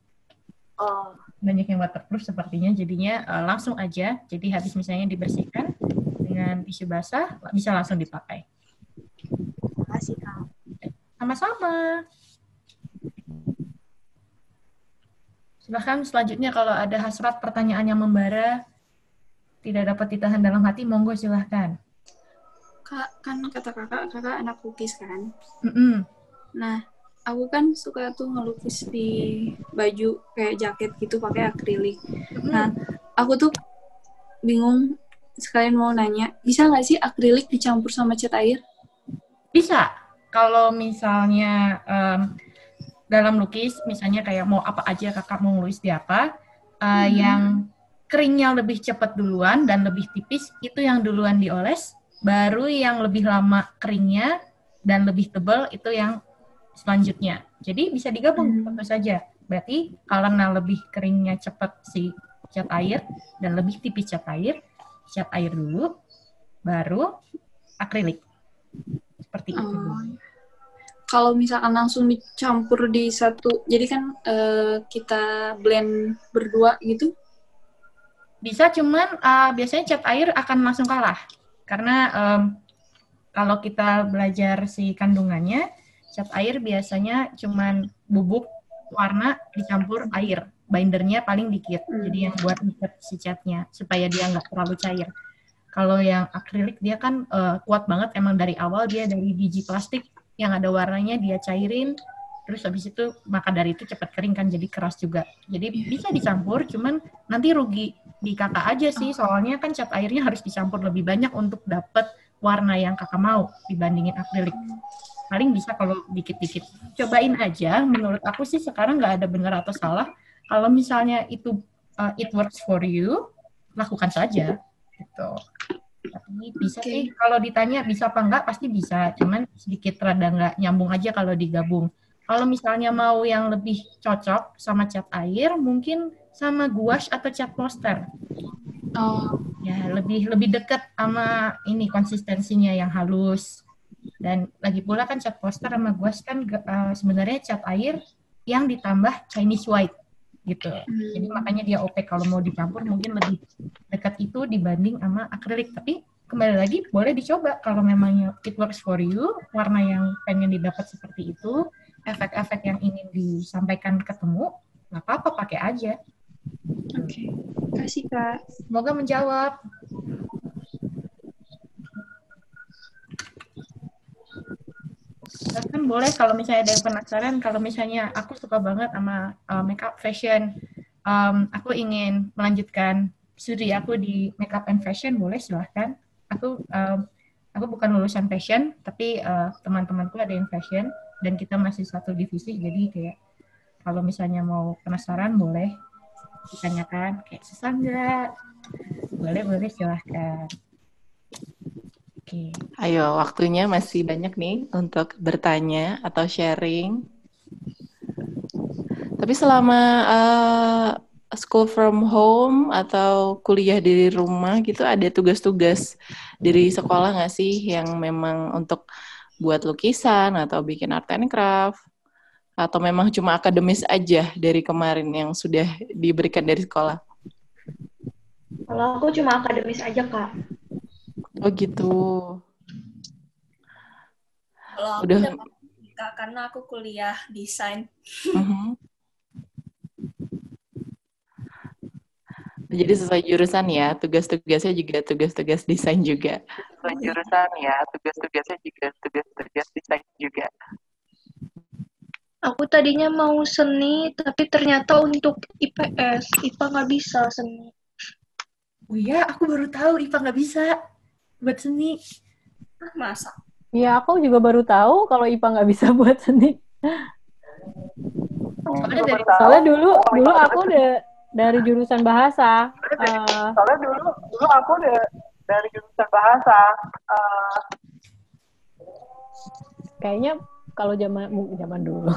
Oh. Banyak yang waterproof sepertinya, jadinya langsung aja. Jadi habis misalnya dibersihkan dengan tisu basah, bisa langsung dipakai. Terima kasih, Kak. Sama-sama. Silahkan selanjutnya kalau ada hasrat pertanyaan yang membara, tidak dapat ditahan dalam hati, monggo silahkan. Kak, kan kata kakak anak lukis kan? Nah, aku kan suka tuh ngelukis di baju kayak jaket gitu pakai akrilik. Nah, aku tuh bingung, sekalian mau nanya, bisa nggak sih akrilik dicampur sama cat air? Bisa. Kalau misalnya dalam lukis, misalnya kayak mau apa aja kakak mau lukis di apa, yang keringnya lebih cepat duluan dan lebih tipis, itu yang duluan dioles, baru yang lebih lama keringnya dan lebih tebal itu yang selanjutnya. Jadi bisa digabung tentu saja. Berarti karena lebih keringnya cepat si cat air dan lebih tipis cat air dulu, baru akrilik. Seperti itu. Kalau misalkan langsung dicampur di satu, jadi kan kita blend berdua gitu? Bisa, cuman biasanya cat air akan langsung kalah. Karena kalau kita belajar si kandungannya, cat air biasanya cuman bubuk, warna dicampur air. Bindernya paling dikit, jadi yang buat ngikat si catnya, supaya dia nggak terlalu cair. Kalau yang akrilik, dia kan kuat banget, emang dari awal dia dari biji plastik, yang ada warnanya dia cairin, terus habis itu, maka dari itu cepat kering kan, jadi keras juga. Jadi bisa dicampur, cuman nanti rugi di kakak aja sih, soalnya kan cat airnya harus dicampur lebih banyak untuk dapet warna yang kakak mau, dibandingin akrilik. Paling bisa kalau dikit-dikit. Cobain aja, menurut aku sih sekarang nggak ada benar atau salah. Kalau misalnya itu it works for you, lakukan saja gitu. Tapi bisa sih kalau ditanya bisa apa enggak, pasti bisa. Cuman sedikit rada enggak nyambung aja kalau digabung. Kalau misalnya mau yang lebih cocok sama cat air, mungkin sama gouache atau cat poster. Oh, ya lebih dekat sama ini konsistensinya yang halus. Dan lagi pula kan cat poster sama gouache kan sebenarnya cat air yang ditambah Chinese white. Gitu. Jadi makanya dia opaque, kalau mau dicampur mungkin lebih dekat itu dibanding sama akrilik. Tapi kembali lagi boleh dicoba kalau memangnya it works for you, warna yang pengen didapat seperti itu, efek-efek yang ingin disampaikan ketemu, nggak apa-apa pakai aja. Oke, kasih Kak. Semoga menjawab. Kan boleh kalau misalnya ada penasaran, kalau misalnya aku suka banget sama makeup fashion, aku ingin melanjutkan studi aku di makeup and fashion, boleh silahkan. Aku bukan lulusan fashion, tapi teman-temanku ada yang fashion dan kita masih satu divisi, jadi kayak kalau misalnya mau penasaran boleh ditanyakan kayak Sandra, boleh silahkan. Okay. Ayo, waktunya masih banyak nih untuk bertanya atau sharing. Tapi selama school from home atau kuliah di rumah gitu, ada tugas-tugas dari sekolah nggak sih yang memang untuk buat lukisan atau bikin art and craft? Atau memang cuma akademis aja dari kemarin yang sudah diberikan dari sekolah? Kalau aku cuma akademis aja, Kak. Oh gitu. Kalau aku udah Kak, karena aku kuliah desain. Jadi sesuai jurusan ya, tugas-tugasnya juga tugas-tugas desain juga. Sesuai jurusan ya, tugas-tugasnya juga tugas-tugas desain juga. Aku tadinya mau seni, tapi ternyata untuk IPS, IPA nggak bisa seni. Oh iya, aku baru tahu IPA nggak bisa. Buat seni. Masa? Ya, aku juga baru tahu kalau IPA nggak bisa buat seni. Soalnya dulu aku udah dari jurusan bahasa. Soalnya dulu aku udah dari jurusan bahasa. Kayaknya kalau zaman dulu,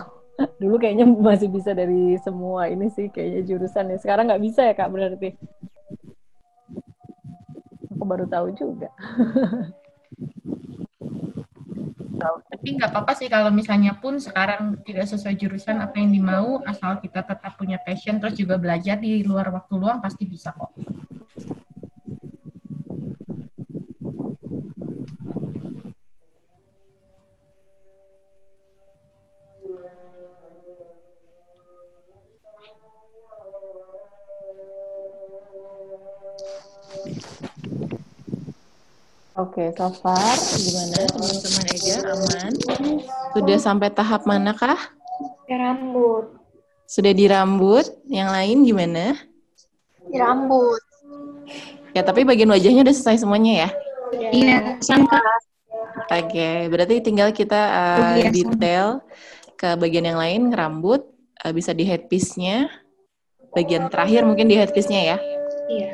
dulu kayaknya masih bisa dari semua ini sih kayaknya jurusannya. Sekarang nggak bisa ya Kak berarti? Aku baru tahu juga. Tapi nggak apa-apa sih kalau misalnya pun sekarang tidak sesuai jurusan apa yang dimau, asal kita tetap punya passion terus juga belajar di luar waktu luang pasti bisa kok. Oke, so far gimana teman-teman Ega, aman? Sudah sampai tahap manakah? Rambut. Sudah di rambut, yang lain gimana? Di rambut. Ya, tapi bagian wajahnya udah selesai semuanya ya? Iya, sama. Oke, berarti tinggal kita detail ke bagian yang lain, rambut, bisa di headpiece-nya, bagian terakhir mungkin di headpiece-nya ya. Iya.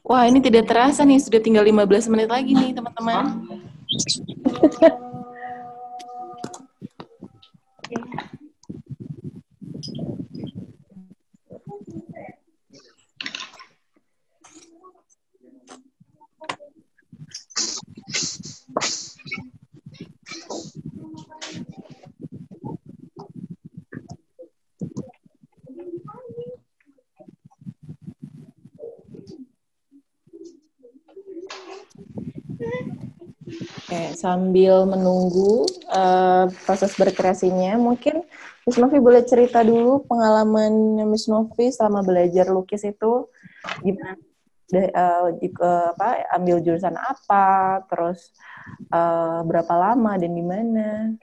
Wah, ini tidak terasa nih, sudah tinggal 15 menit lagi nih teman-teman. Oke, sambil menunggu proses berkreasinya, mungkin Miss Novi boleh cerita dulu pengalaman Miss Novi selama belajar lukis itu gimana? Ambil jurusan apa, terus berapa lama dan di mana?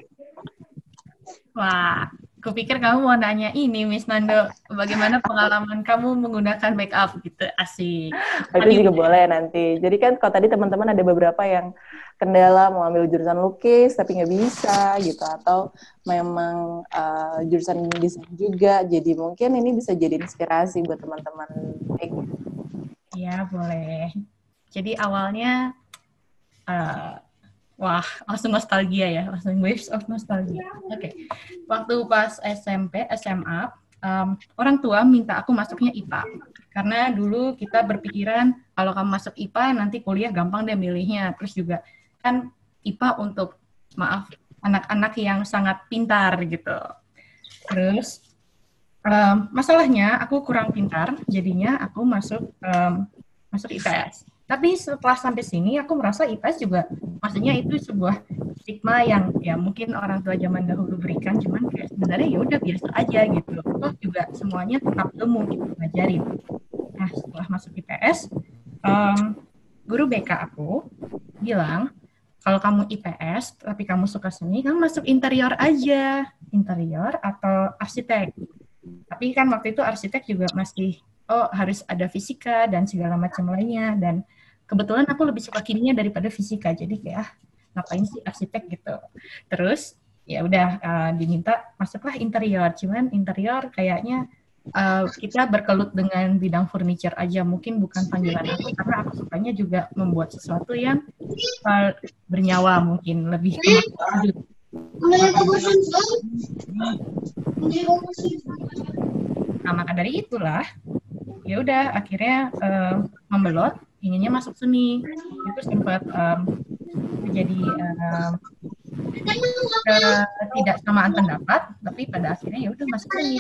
Wah, kupikir kamu mau nanya ini, Miss Nando, bagaimana pengalaman kamu menggunakan makeup gitu, asik. Itu juga boleh nanti. Jadi kan kalau tadi teman-teman ada beberapa yang kendala mau ambil jurusan lukis tapi nggak bisa gitu, atau memang jurusan desain juga. Jadi mungkin ini bisa jadi inspirasi buat teman-teman. Iya, boleh. Jadi awalnya, wah, langsung nostalgia ya, langsung waves of nostalgia. Oke, waktu pas SMP, SMA, orang tua minta aku masuknya IPA. Karena dulu kita berpikiran, kalau kamu masuk IPA, nanti kuliah gampang deh milihnya. Terus juga, kan IPA untuk, maaf, anak-anak yang sangat pintar gitu. Terus, masalahnya aku kurang pintar, jadinya aku masuk IPS. Tapi setelah sampai sini aku merasa IPS juga, maksudnya itu sebuah stigma yang ya mungkin orang tua zaman dahulu berikan, cuman kayak sebenarnya ya udah biasa aja gitu. Terus juga semuanya tetap ilmu gitu ngajarin. Nah setelah masuk IPS, guru BK aku bilang kalau kamu IPS tapi kamu suka seni, kamu masuk interior aja, interior atau arsitek. Tapi kan waktu itu arsitek juga masih, oh harus ada fisika dan segala macam lainnya. Dan kebetulan aku lebih suka kimia daripada fisika. Jadi kayak, ngapain sih arsitek gitu. Terus, ya udah diminta masuklah interior. Cuman interior kayaknya kita berkelut dengan bidang furniture aja. Mungkin bukan panggilan aku, karena aku sukanya juga membuat sesuatu yang bernyawa mungkin. Lebih kemajuan. Nah, maka dari itulah ya udah akhirnya membelot inginnya masuk seni. Itu sempat menjadi tidak samaan pendapat, tapi pada akhirnya ya udah masuk seni.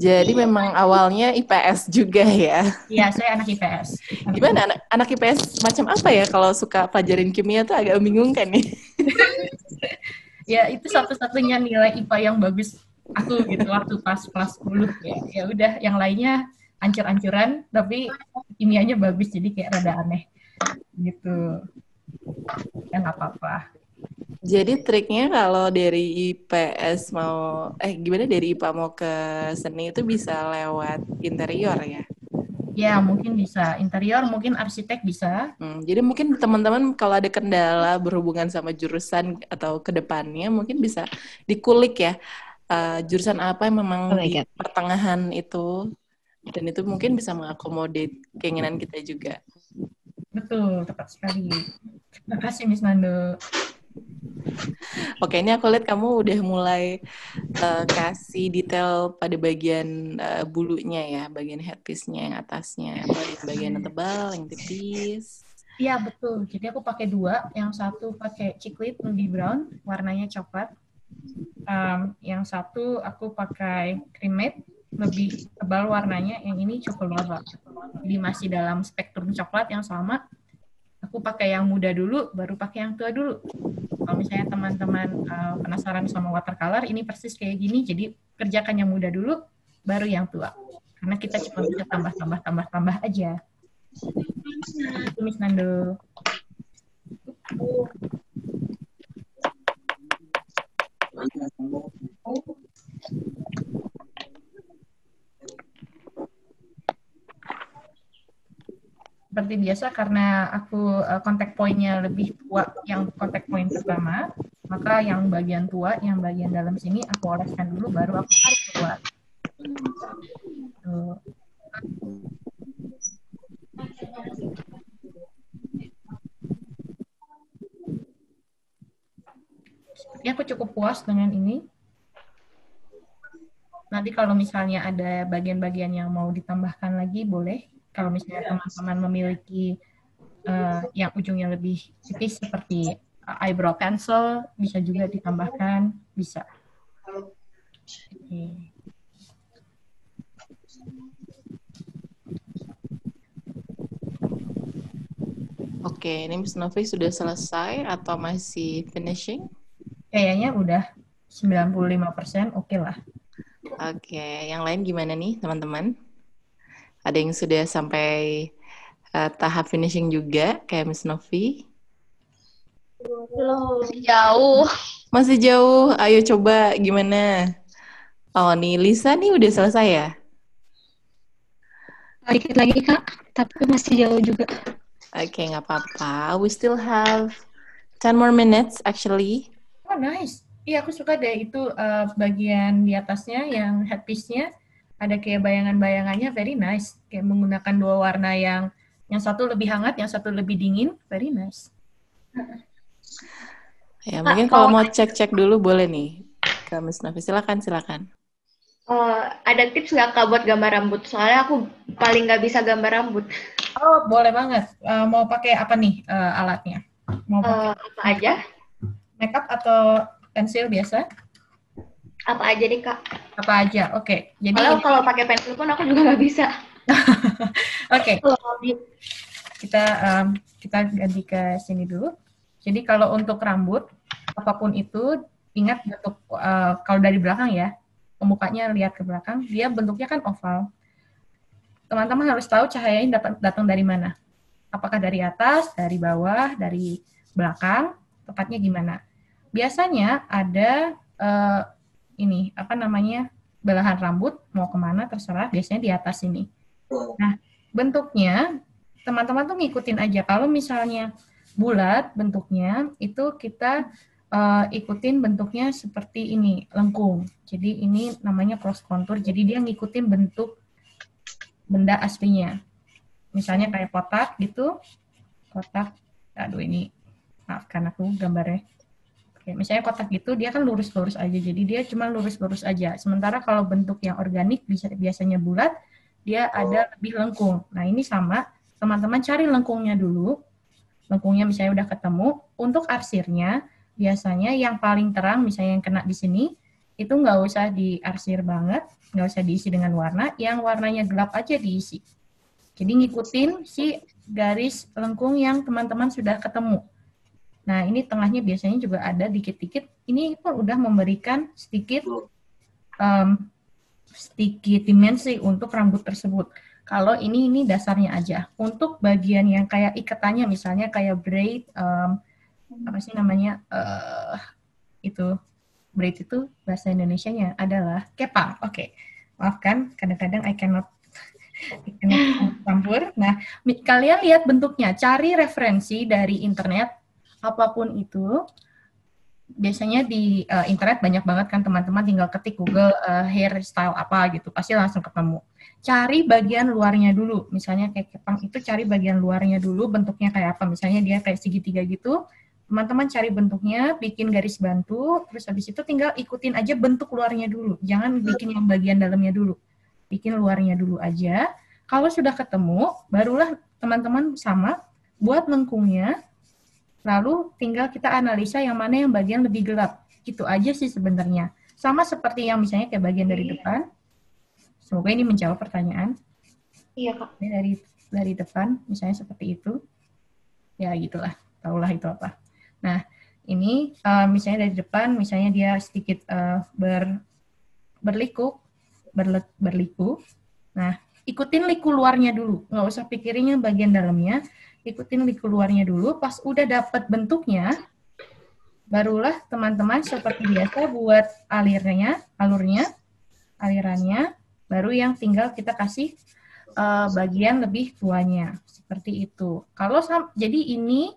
Jadi memang awalnya IPS juga ya? Iya, saya anak IPS. Gimana anak IPS macam apa ya kalau suka pelajarin kimia tuh agak membingungkan nih. Ya itu satu-satunya nilai IPA yang bagus aku gitu waktu pas kelas 10 ya. Ya udah yang lainnya ancur-ancuran tapi kimianya bagus jadi kayak rada aneh gitu. Ya nggak apa-apa. Jadi triknya kalau dari IPS mau gimana dari IPA mau ke seni itu bisa lewat interior ya? Ya mungkin bisa interior, mungkin arsitek bisa. Jadi mungkin teman-teman kalau ada kendala berhubungan sama jurusan atau kedepannya mungkin bisa dikulik ya jurusan apa yang memang di pertengahan itu dan itu mungkin bisa mengakomodir keinginan kita juga. Betul, tepat sekali. Terima kasih Miss Nando. Oke, ini aku lihat kamu udah mulai kasih detail pada bagian bulunya ya, bagian headpiece-nya yang atasnya, bagian yang tebal, yang tipis. Iya, betul. Jadi aku pakai dua, yang satu pakai ciclip nudie brown, warnanya coklat. Yang satu aku pakai cream matte, lebih tebal warnanya, yang ini cokolava. Jadi masih dalam spektrum coklat yang sama. Aku pakai yang muda dulu, baru pakai yang tua dulu. Kalau misalnya teman-teman penasaran sama watercolor, ini persis kayak gini, jadi kerjakan yang muda dulu, baru yang tua. Karena kita cuma bisa tambah-tambah aja. Miss Nando. seperti biasa karena aku kontak poinnya lebih tua yang kontak poin pertama, maka yang bagian tua, yang bagian dalam sini aku oleskan dulu baru aku tarik keluar. Tuh. Sepertinya aku cukup puas dengan ini. Nanti kalau misalnya ada bagian-bagian yang mau ditambahkan lagi boleh. Kalau misalnya teman-teman memiliki yang ujungnya lebih tipis seperti eyebrow pencil, bisa juga ditambahkan, bisa. Okay. Oke, ini Miss Novi sudah selesai atau masih finishing? Kayaknya udah 95% oke lah. Oke, yang lain gimana nih teman-teman? Ada yang sudah sampai tahap finishing juga, kayak Miss Novi? Belum, masih jauh. Masih jauh, ayo coba gimana? Oh nih, Lisa nih udah selesai ya? Dikit lagi Kak, tapi masih jauh juga. Oke, nggak apa-apa. We still have 10 more minutes actually. Oh nice, iya aku suka deh itu bagian di atasnya yang headpiece-nya. Ada kayak bayangan-bayangannya, very nice. Kayak menggunakan dua warna yang satu lebih hangat, yang satu lebih dingin, very nice. Ya, mungkin kalau mau cek-cek dulu boleh nih, Kak Miss Novi. Silakan, silakan. Ada tips nggak Kak buat gambar rambut? Soalnya aku paling nggak bisa gambar rambut. Oh, boleh banget. Mau pakai apa nih alatnya? Mau pakai apa aja? Makeup atau pensil biasa? Apa aja deh Kak? Apa aja, oke. Okay. Jadi kalau pakai pensil pun aku juga nggak bisa. Oke. Okay. Kita ganti ke sini dulu. Jadi kalau untuk rambut apapun itu ingat bentuk kalau dari belakang ya, pemukanya lihat ke belakang, dia bentuknya kan oval. Teman-teman harus tahu cahayanya datang dari mana. Apakah dari atas, dari bawah, dari belakang, tepatnya gimana? Biasanya ada ini apa namanya belahan rambut mau kemana terserah, biasanya di atas ini. Nah bentuknya teman-teman tuh ngikutin aja. Kalau misalnya bulat bentuknya itu kita ikutin bentuknya seperti ini lengkung. Jadi ini namanya cross contour. Jadi dia ngikutin bentuk benda aslinya. Misalnya kayak kotak gitu, kotak. Aduh ini maafkan aku gambarnya. Oke, misalnya kotak gitu, dia kan lurus-lurus aja. Jadi dia cuma lurus-lurus aja. Sementara kalau bentuk yang organik biasanya bulat, dia ada lebih lengkung. Nah, ini sama. Teman-teman cari lengkungnya dulu. Lengkungnya misalnya udah ketemu. Untuk arsirnya, biasanya yang paling terang, misalnya yang kena di sini, itu nggak usah diarsir banget, nggak usah diisi dengan warna. Yang warnanya gelap aja diisi. Jadi ngikutin si garis lengkung yang teman-teman sudah ketemu. Nah, ini tengahnya biasanya juga ada dikit-dikit. Ini pun udah memberikan sedikit dimensi untuk rambut tersebut. Kalau ini dasarnya aja. Untuk bagian yang kayak iketannya, misalnya kayak braid, apa sih namanya, itu braid itu bahasa Indonesianya adalah kepang. Oke, maafkan, kadang-kadang I cannot campur. Nah, kalian lihat bentuknya, cari referensi dari internet. Apapun itu, biasanya di internet banyak banget kan teman-teman tinggal ketik Google hairstyle apa gitu, pasti langsung ketemu. Cari bagian luarnya dulu, misalnya kayak kepang itu cari bagian luarnya dulu, bentuknya kayak apa, misalnya dia kayak segitiga gitu, teman-teman cari bentuknya, bikin garis bantu, terus habis itu tinggal ikutin aja bentuk luarnya dulu, jangan bikin yang bagian dalamnya dulu, bikin luarnya dulu aja. Kalau sudah ketemu, barulah teman-teman sama buat lengkungnya, lalu tinggal kita analisa yang mana yang bagian lebih gelap. Gitu aja sih sebenarnya. Sama seperti yang misalnya kayak bagian dari depan. Semoga ini menjawab pertanyaan. Iya, Kak. Ini dari depan, misalnya seperti itu. Ya, gitulah. Taulah itu apa. Nah, ini misalnya dari depan, misalnya dia sedikit berliku. Nah, ikutin liku luarnya dulu. Nggak usah pikirin yang bagian dalamnya. Ikutin liku luarnya dulu, pas udah dapet bentuknya, barulah teman-teman seperti biasa buat alirannya, baru yang tinggal kita kasih bagian lebih tuanya. Seperti itu. Kalau jadi ini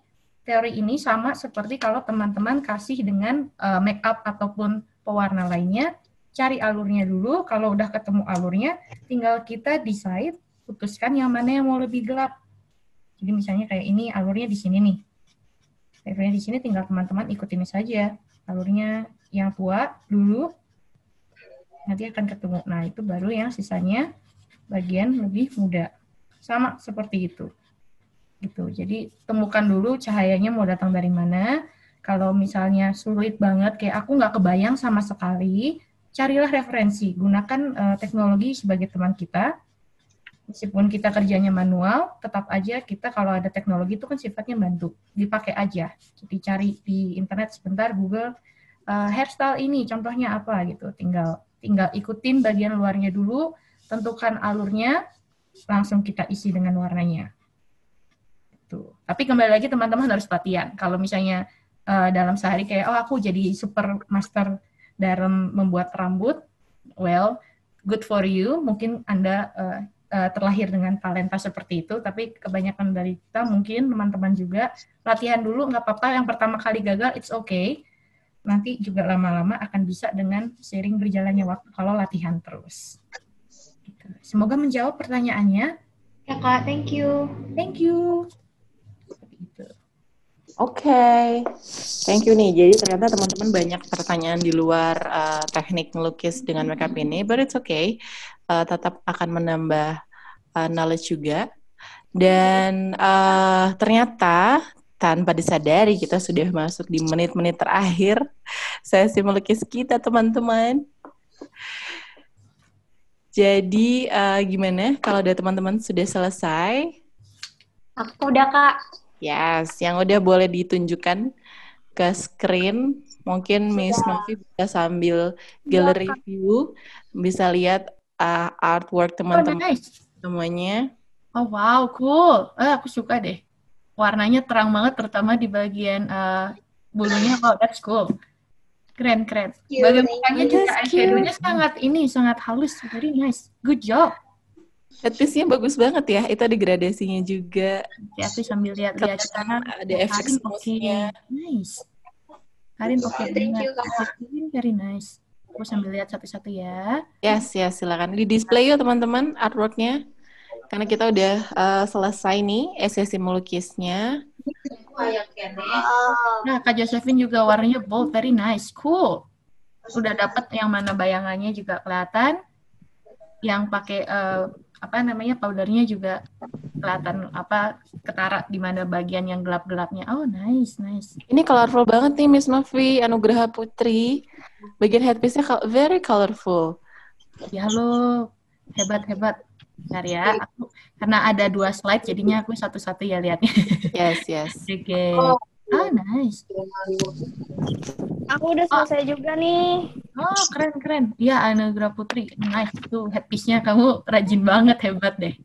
teori ini sama seperti kalau teman-teman kasih dengan make up ataupun pewarna lainnya, cari alurnya dulu. Kalau udah ketemu alurnya, tinggal kita decide, putuskan yang mana yang mau lebih gelap. Jadi misalnya kayak ini alurnya di sini nih. Alurnya di sini tinggal teman-teman ikutin saja. Alurnya yang tua dulu, nanti akan ketemu. Nah, itu baru yang sisanya bagian lebih muda. Sama seperti itu. Gitu. Jadi temukan dulu cahayanya mau datang dari mana. Kalau misalnya sulit banget kayak aku nggak kebayang sama sekali, carilah referensi, gunakan teknologi sebagai teman kita. Meskipun kita kerjanya manual, tetap aja kita kalau ada teknologi itu kan sifatnya bantu, dipakai aja. Jadi cari di internet sebentar, Google hairstyle ini contohnya apa gitu. Tinggal ikutin bagian luarnya dulu, tentukan alurnya, langsung kita isi dengan warnanya. Tuh. Tapi kembali lagi teman-teman harus latihan. Kalau misalnya dalam sehari kayak, oh aku jadi super master dalam membuat rambut, well, good for you. Mungkin Anda terlahir dengan talenta seperti itu, tapi kebanyakan dari kita mungkin teman-teman juga latihan dulu, nggak apa-apa yang pertama kali gagal, it's okay. Nanti juga lama-lama akan bisa dengan sering berjalannya waktu kalau latihan terus. Semoga menjawab pertanyaannya. Ya Kak, thank you. Thank you. Oke, thank you nih. Jadi ternyata teman-teman banyak pertanyaan di luar teknik melukis dengan makeup ini, but it's okay. Tetap akan menambah knowledge juga. Dan ternyata tanpa disadari kita sudah masuk di menit-menit terakhir sesi melukis kita, teman-teman. Jadi gimana kalau ada teman-teman sudah selesai? Aku udah, Kak. Yes, yang udah boleh ditunjukkan ke screen. Mungkin Miss Novi bisa sambil gallery view, bisa lihat artwork teman-teman semuanya. Oh wow, cool. Aku suka deh. Warnanya terang banget, terutama di bagian bulunya. Oh, that's cool. Keren. Bagaimana juga eyeshadow-nya sangat ini, sangat halus. Very nice. Good job. Cut-piece-nya bagus banget ya, itu ada gradasinya juga. Ya, aku sambil lihat-lihat karena ada efek smoothnya. Nice. Karin oke banget. Very nice. Aku sambil lihat satu-satu ya. Yes, silakan. Di display yuk teman-teman artwork-nya. Karena kita udah selesai nih sesi melukisnya. Nah, Kak Josephine juga warnanya bold, very nice, cool. Sudah dapat yang mana bayangannya juga kelihatan. Yang pakai powdernya juga kelihatan ketara di mana bagian yang gelap-gelapnya. Oh, nice. Ini colorful banget nih Miss Novi, Anugraha Putri. Bagian headpiece-nya very colorful. Ya lo, hebat. Bentar ya, aku, karena ada dua slide jadinya aku satu-satu ya lihatnya. Yes. Oke. Oh. Ah, nice. Aku udah selesai juga nih. Oh, keren. Iya, Anugraha Putri. Nice. Tuh, headpiece-nya kamu rajin banget. Hebat deh.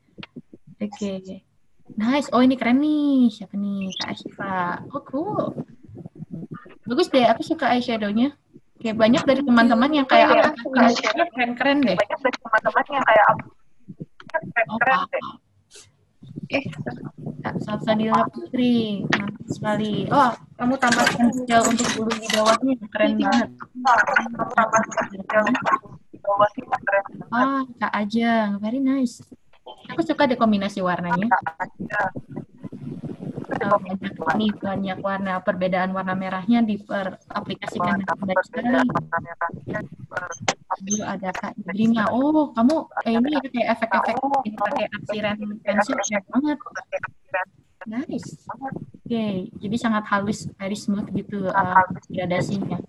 Oke. Nice. Oh, ini keren nih. Siapa nih? Kak Ashifa. Oh, cool. Bagus deh. Aku suka eyeshadow-nya. Kayak banyak dari teman-teman yang kayak aku. Keren-keren deh. Banyak dari teman-teman yang kayak aku. Keren-keren deh. Nusantara Putri, mantap sekali. Oh, kamu tambahkan gel untuk bulu di bawahnya, keren banget. Ah, Kak Ajeng, very nice. Aku suka dekombinasi warnanya. Banyak warna, perbedaan warna merahnya diperaplikasikan dengan baik sekali. Dulu ada Kak Idrina. Oh, kamu ini kayak efek-efek ini pakai arsiran pensil keren banget. Nice. Oke, jadi sangat halus, very smooth gitu gradasinya.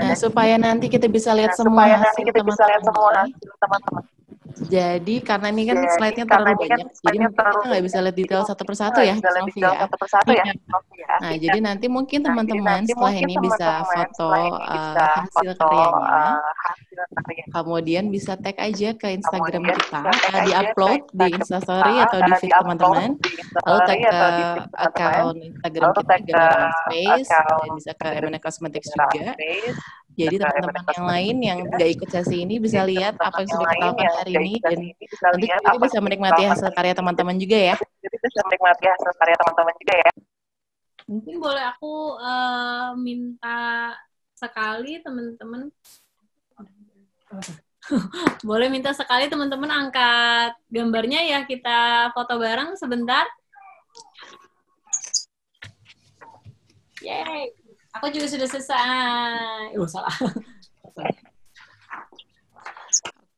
Nah, supaya nanti kita bisa lihat semua hasil teman-teman. Jadi karena ini kan slide-nya terlalu banyak, jadi kita nggak bisa lihat detail satu persatu ya, Nah, jadi nanti mungkin teman-teman setelah ini bisa foto hasil karyanya, kemudian bisa tag aja ke Instagram kita, di-upload di Instastory atau di feed teman-teman, lalu tag ke account Instagram kita, Ganara Art Space, dan bisa ke Emina Cosmetics juga. Jadi teman-teman yang lain yang tidak ikut sesi ini bisa lihat apa yang sudah kita lakukan hari ini dan tentu juga bisa menikmati hasil karya teman-teman juga ya. Mungkin boleh aku minta sekali teman-teman angkat gambarnya ya, kita foto bareng sebentar. Yeay. Aku juga sudah selesai. Salah.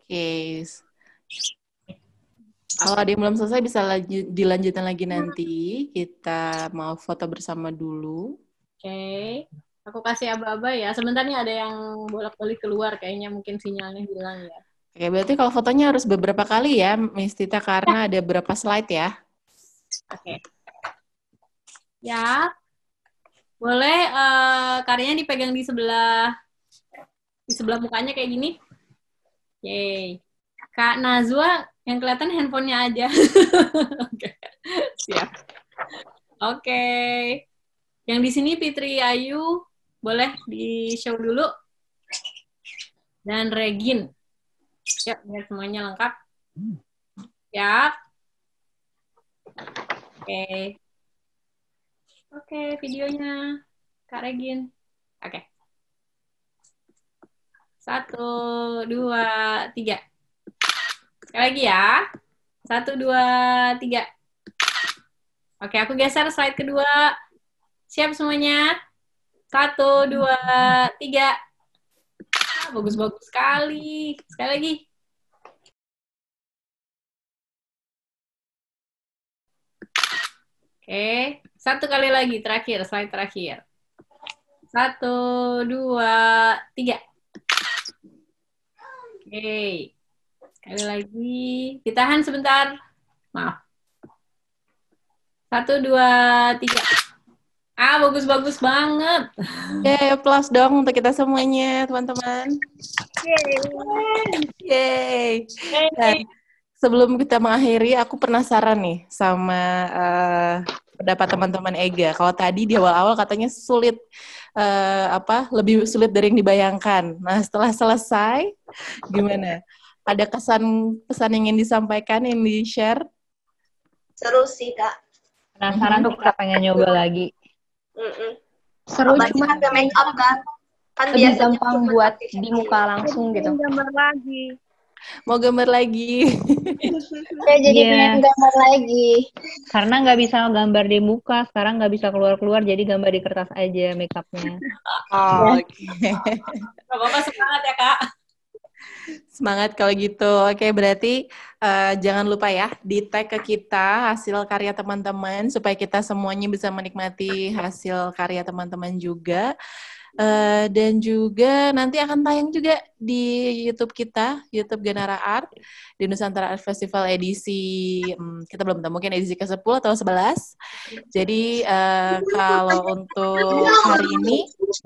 Oke. Kalau ada yang belum selesai bisa dilanjutkan lagi nanti. Kita mau foto bersama dulu. Oke. Aku kasih aba-aba ya. Sebenarnya ada yang bolak-balik keluar kayaknya, mungkin sinyalnya hilang ya. Oke, berarti kalau fotonya harus beberapa kali ya, Miss Tita, karena ada berapa slide ya. Oke. Ya. Boleh karyanya dipegang di sebelah mukanya kayak gini. Yeay. Kak Nazwa yang kelihatan handphonenya aja. Oke. Siap. Oke. Yang di sini Fitri Ayu boleh di-show dulu. Dan Regin. Ya, biar semuanya lengkap. Ya. Oke. Oke, videonya Kak Regin. Oke. 1, 2, 3. Sekali lagi ya. 1, 2, 3. Oke, aku geser slide kedua. Siap semuanya. 1, 2, 3. Bagus-bagus sekali. Sekali lagi. Oke. 1 kali lagi, terakhir, slide terakhir. 1, 2, 3. Oke. Sekali lagi. Ditahan sebentar. Maaf. 1, 2, 3. Bagus-bagus banget. Yeay, aplaus dong untuk kita semuanya, teman-teman. Yeay. Yeay. Sebelum kita mengakhiri, aku penasaran nih sama pendapat teman-teman Ega. Kalau tadi di awal-awal katanya sulit, lebih sulit dari yang dibayangkan. Nah, setelah selesai, gimana? Ada kesan-pesan yang ingin disampaikan, yang di-share? Seru sih, Kak. Penasaran tuh, kita pengen nyoba lagi. Seru, cuma ada make up, kan? Lebih gampang buat di muka langsung gitu. Mau gambar lagi. Ya, jadi pengen gambar lagi. Karena nggak bisa gambar di muka, sekarang nggak bisa keluar-keluar, jadi gambar di kertas aja makeupnya. Oke. Bapak semangat ya, Kak. Semangat kalau gitu. Oke, berarti jangan lupa ya, di-tag ke kita hasil karya teman-teman, supaya kita semuanya bisa menikmati hasil karya teman-teman juga. Dan juga nanti akan tayang juga di YouTube kita, YouTube Ganara Art, di Nusantara Art Festival edisi, kita belum tahu, mungkin edisi ke-10 atau 11. Jadi kalau untuk hari ini,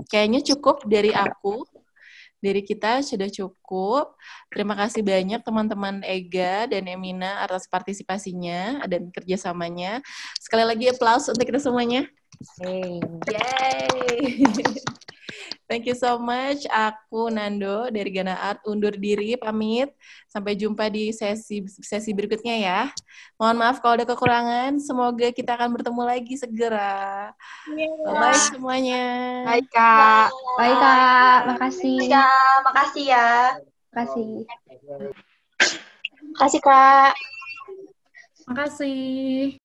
kayaknya cukup dari aku. Dari kita sudah cukup. Terima kasih banyak teman-teman Ega dan Emina atas partisipasinya dan kerjasamanya. Sekali lagi aplaus untuk kita semuanya. Yay. Thank you so much. Aku Nando dari Ganara Art undur diri, pamit. Sampai jumpa di sesi berikutnya ya. Mohon maaf kalau ada kekurangan. Semoga kita akan bertemu lagi segera. Bye semuanya. Bye Kak. Bye Kak. Makasih. Makasih ya. Makasih. Makasih Kak. Makasih.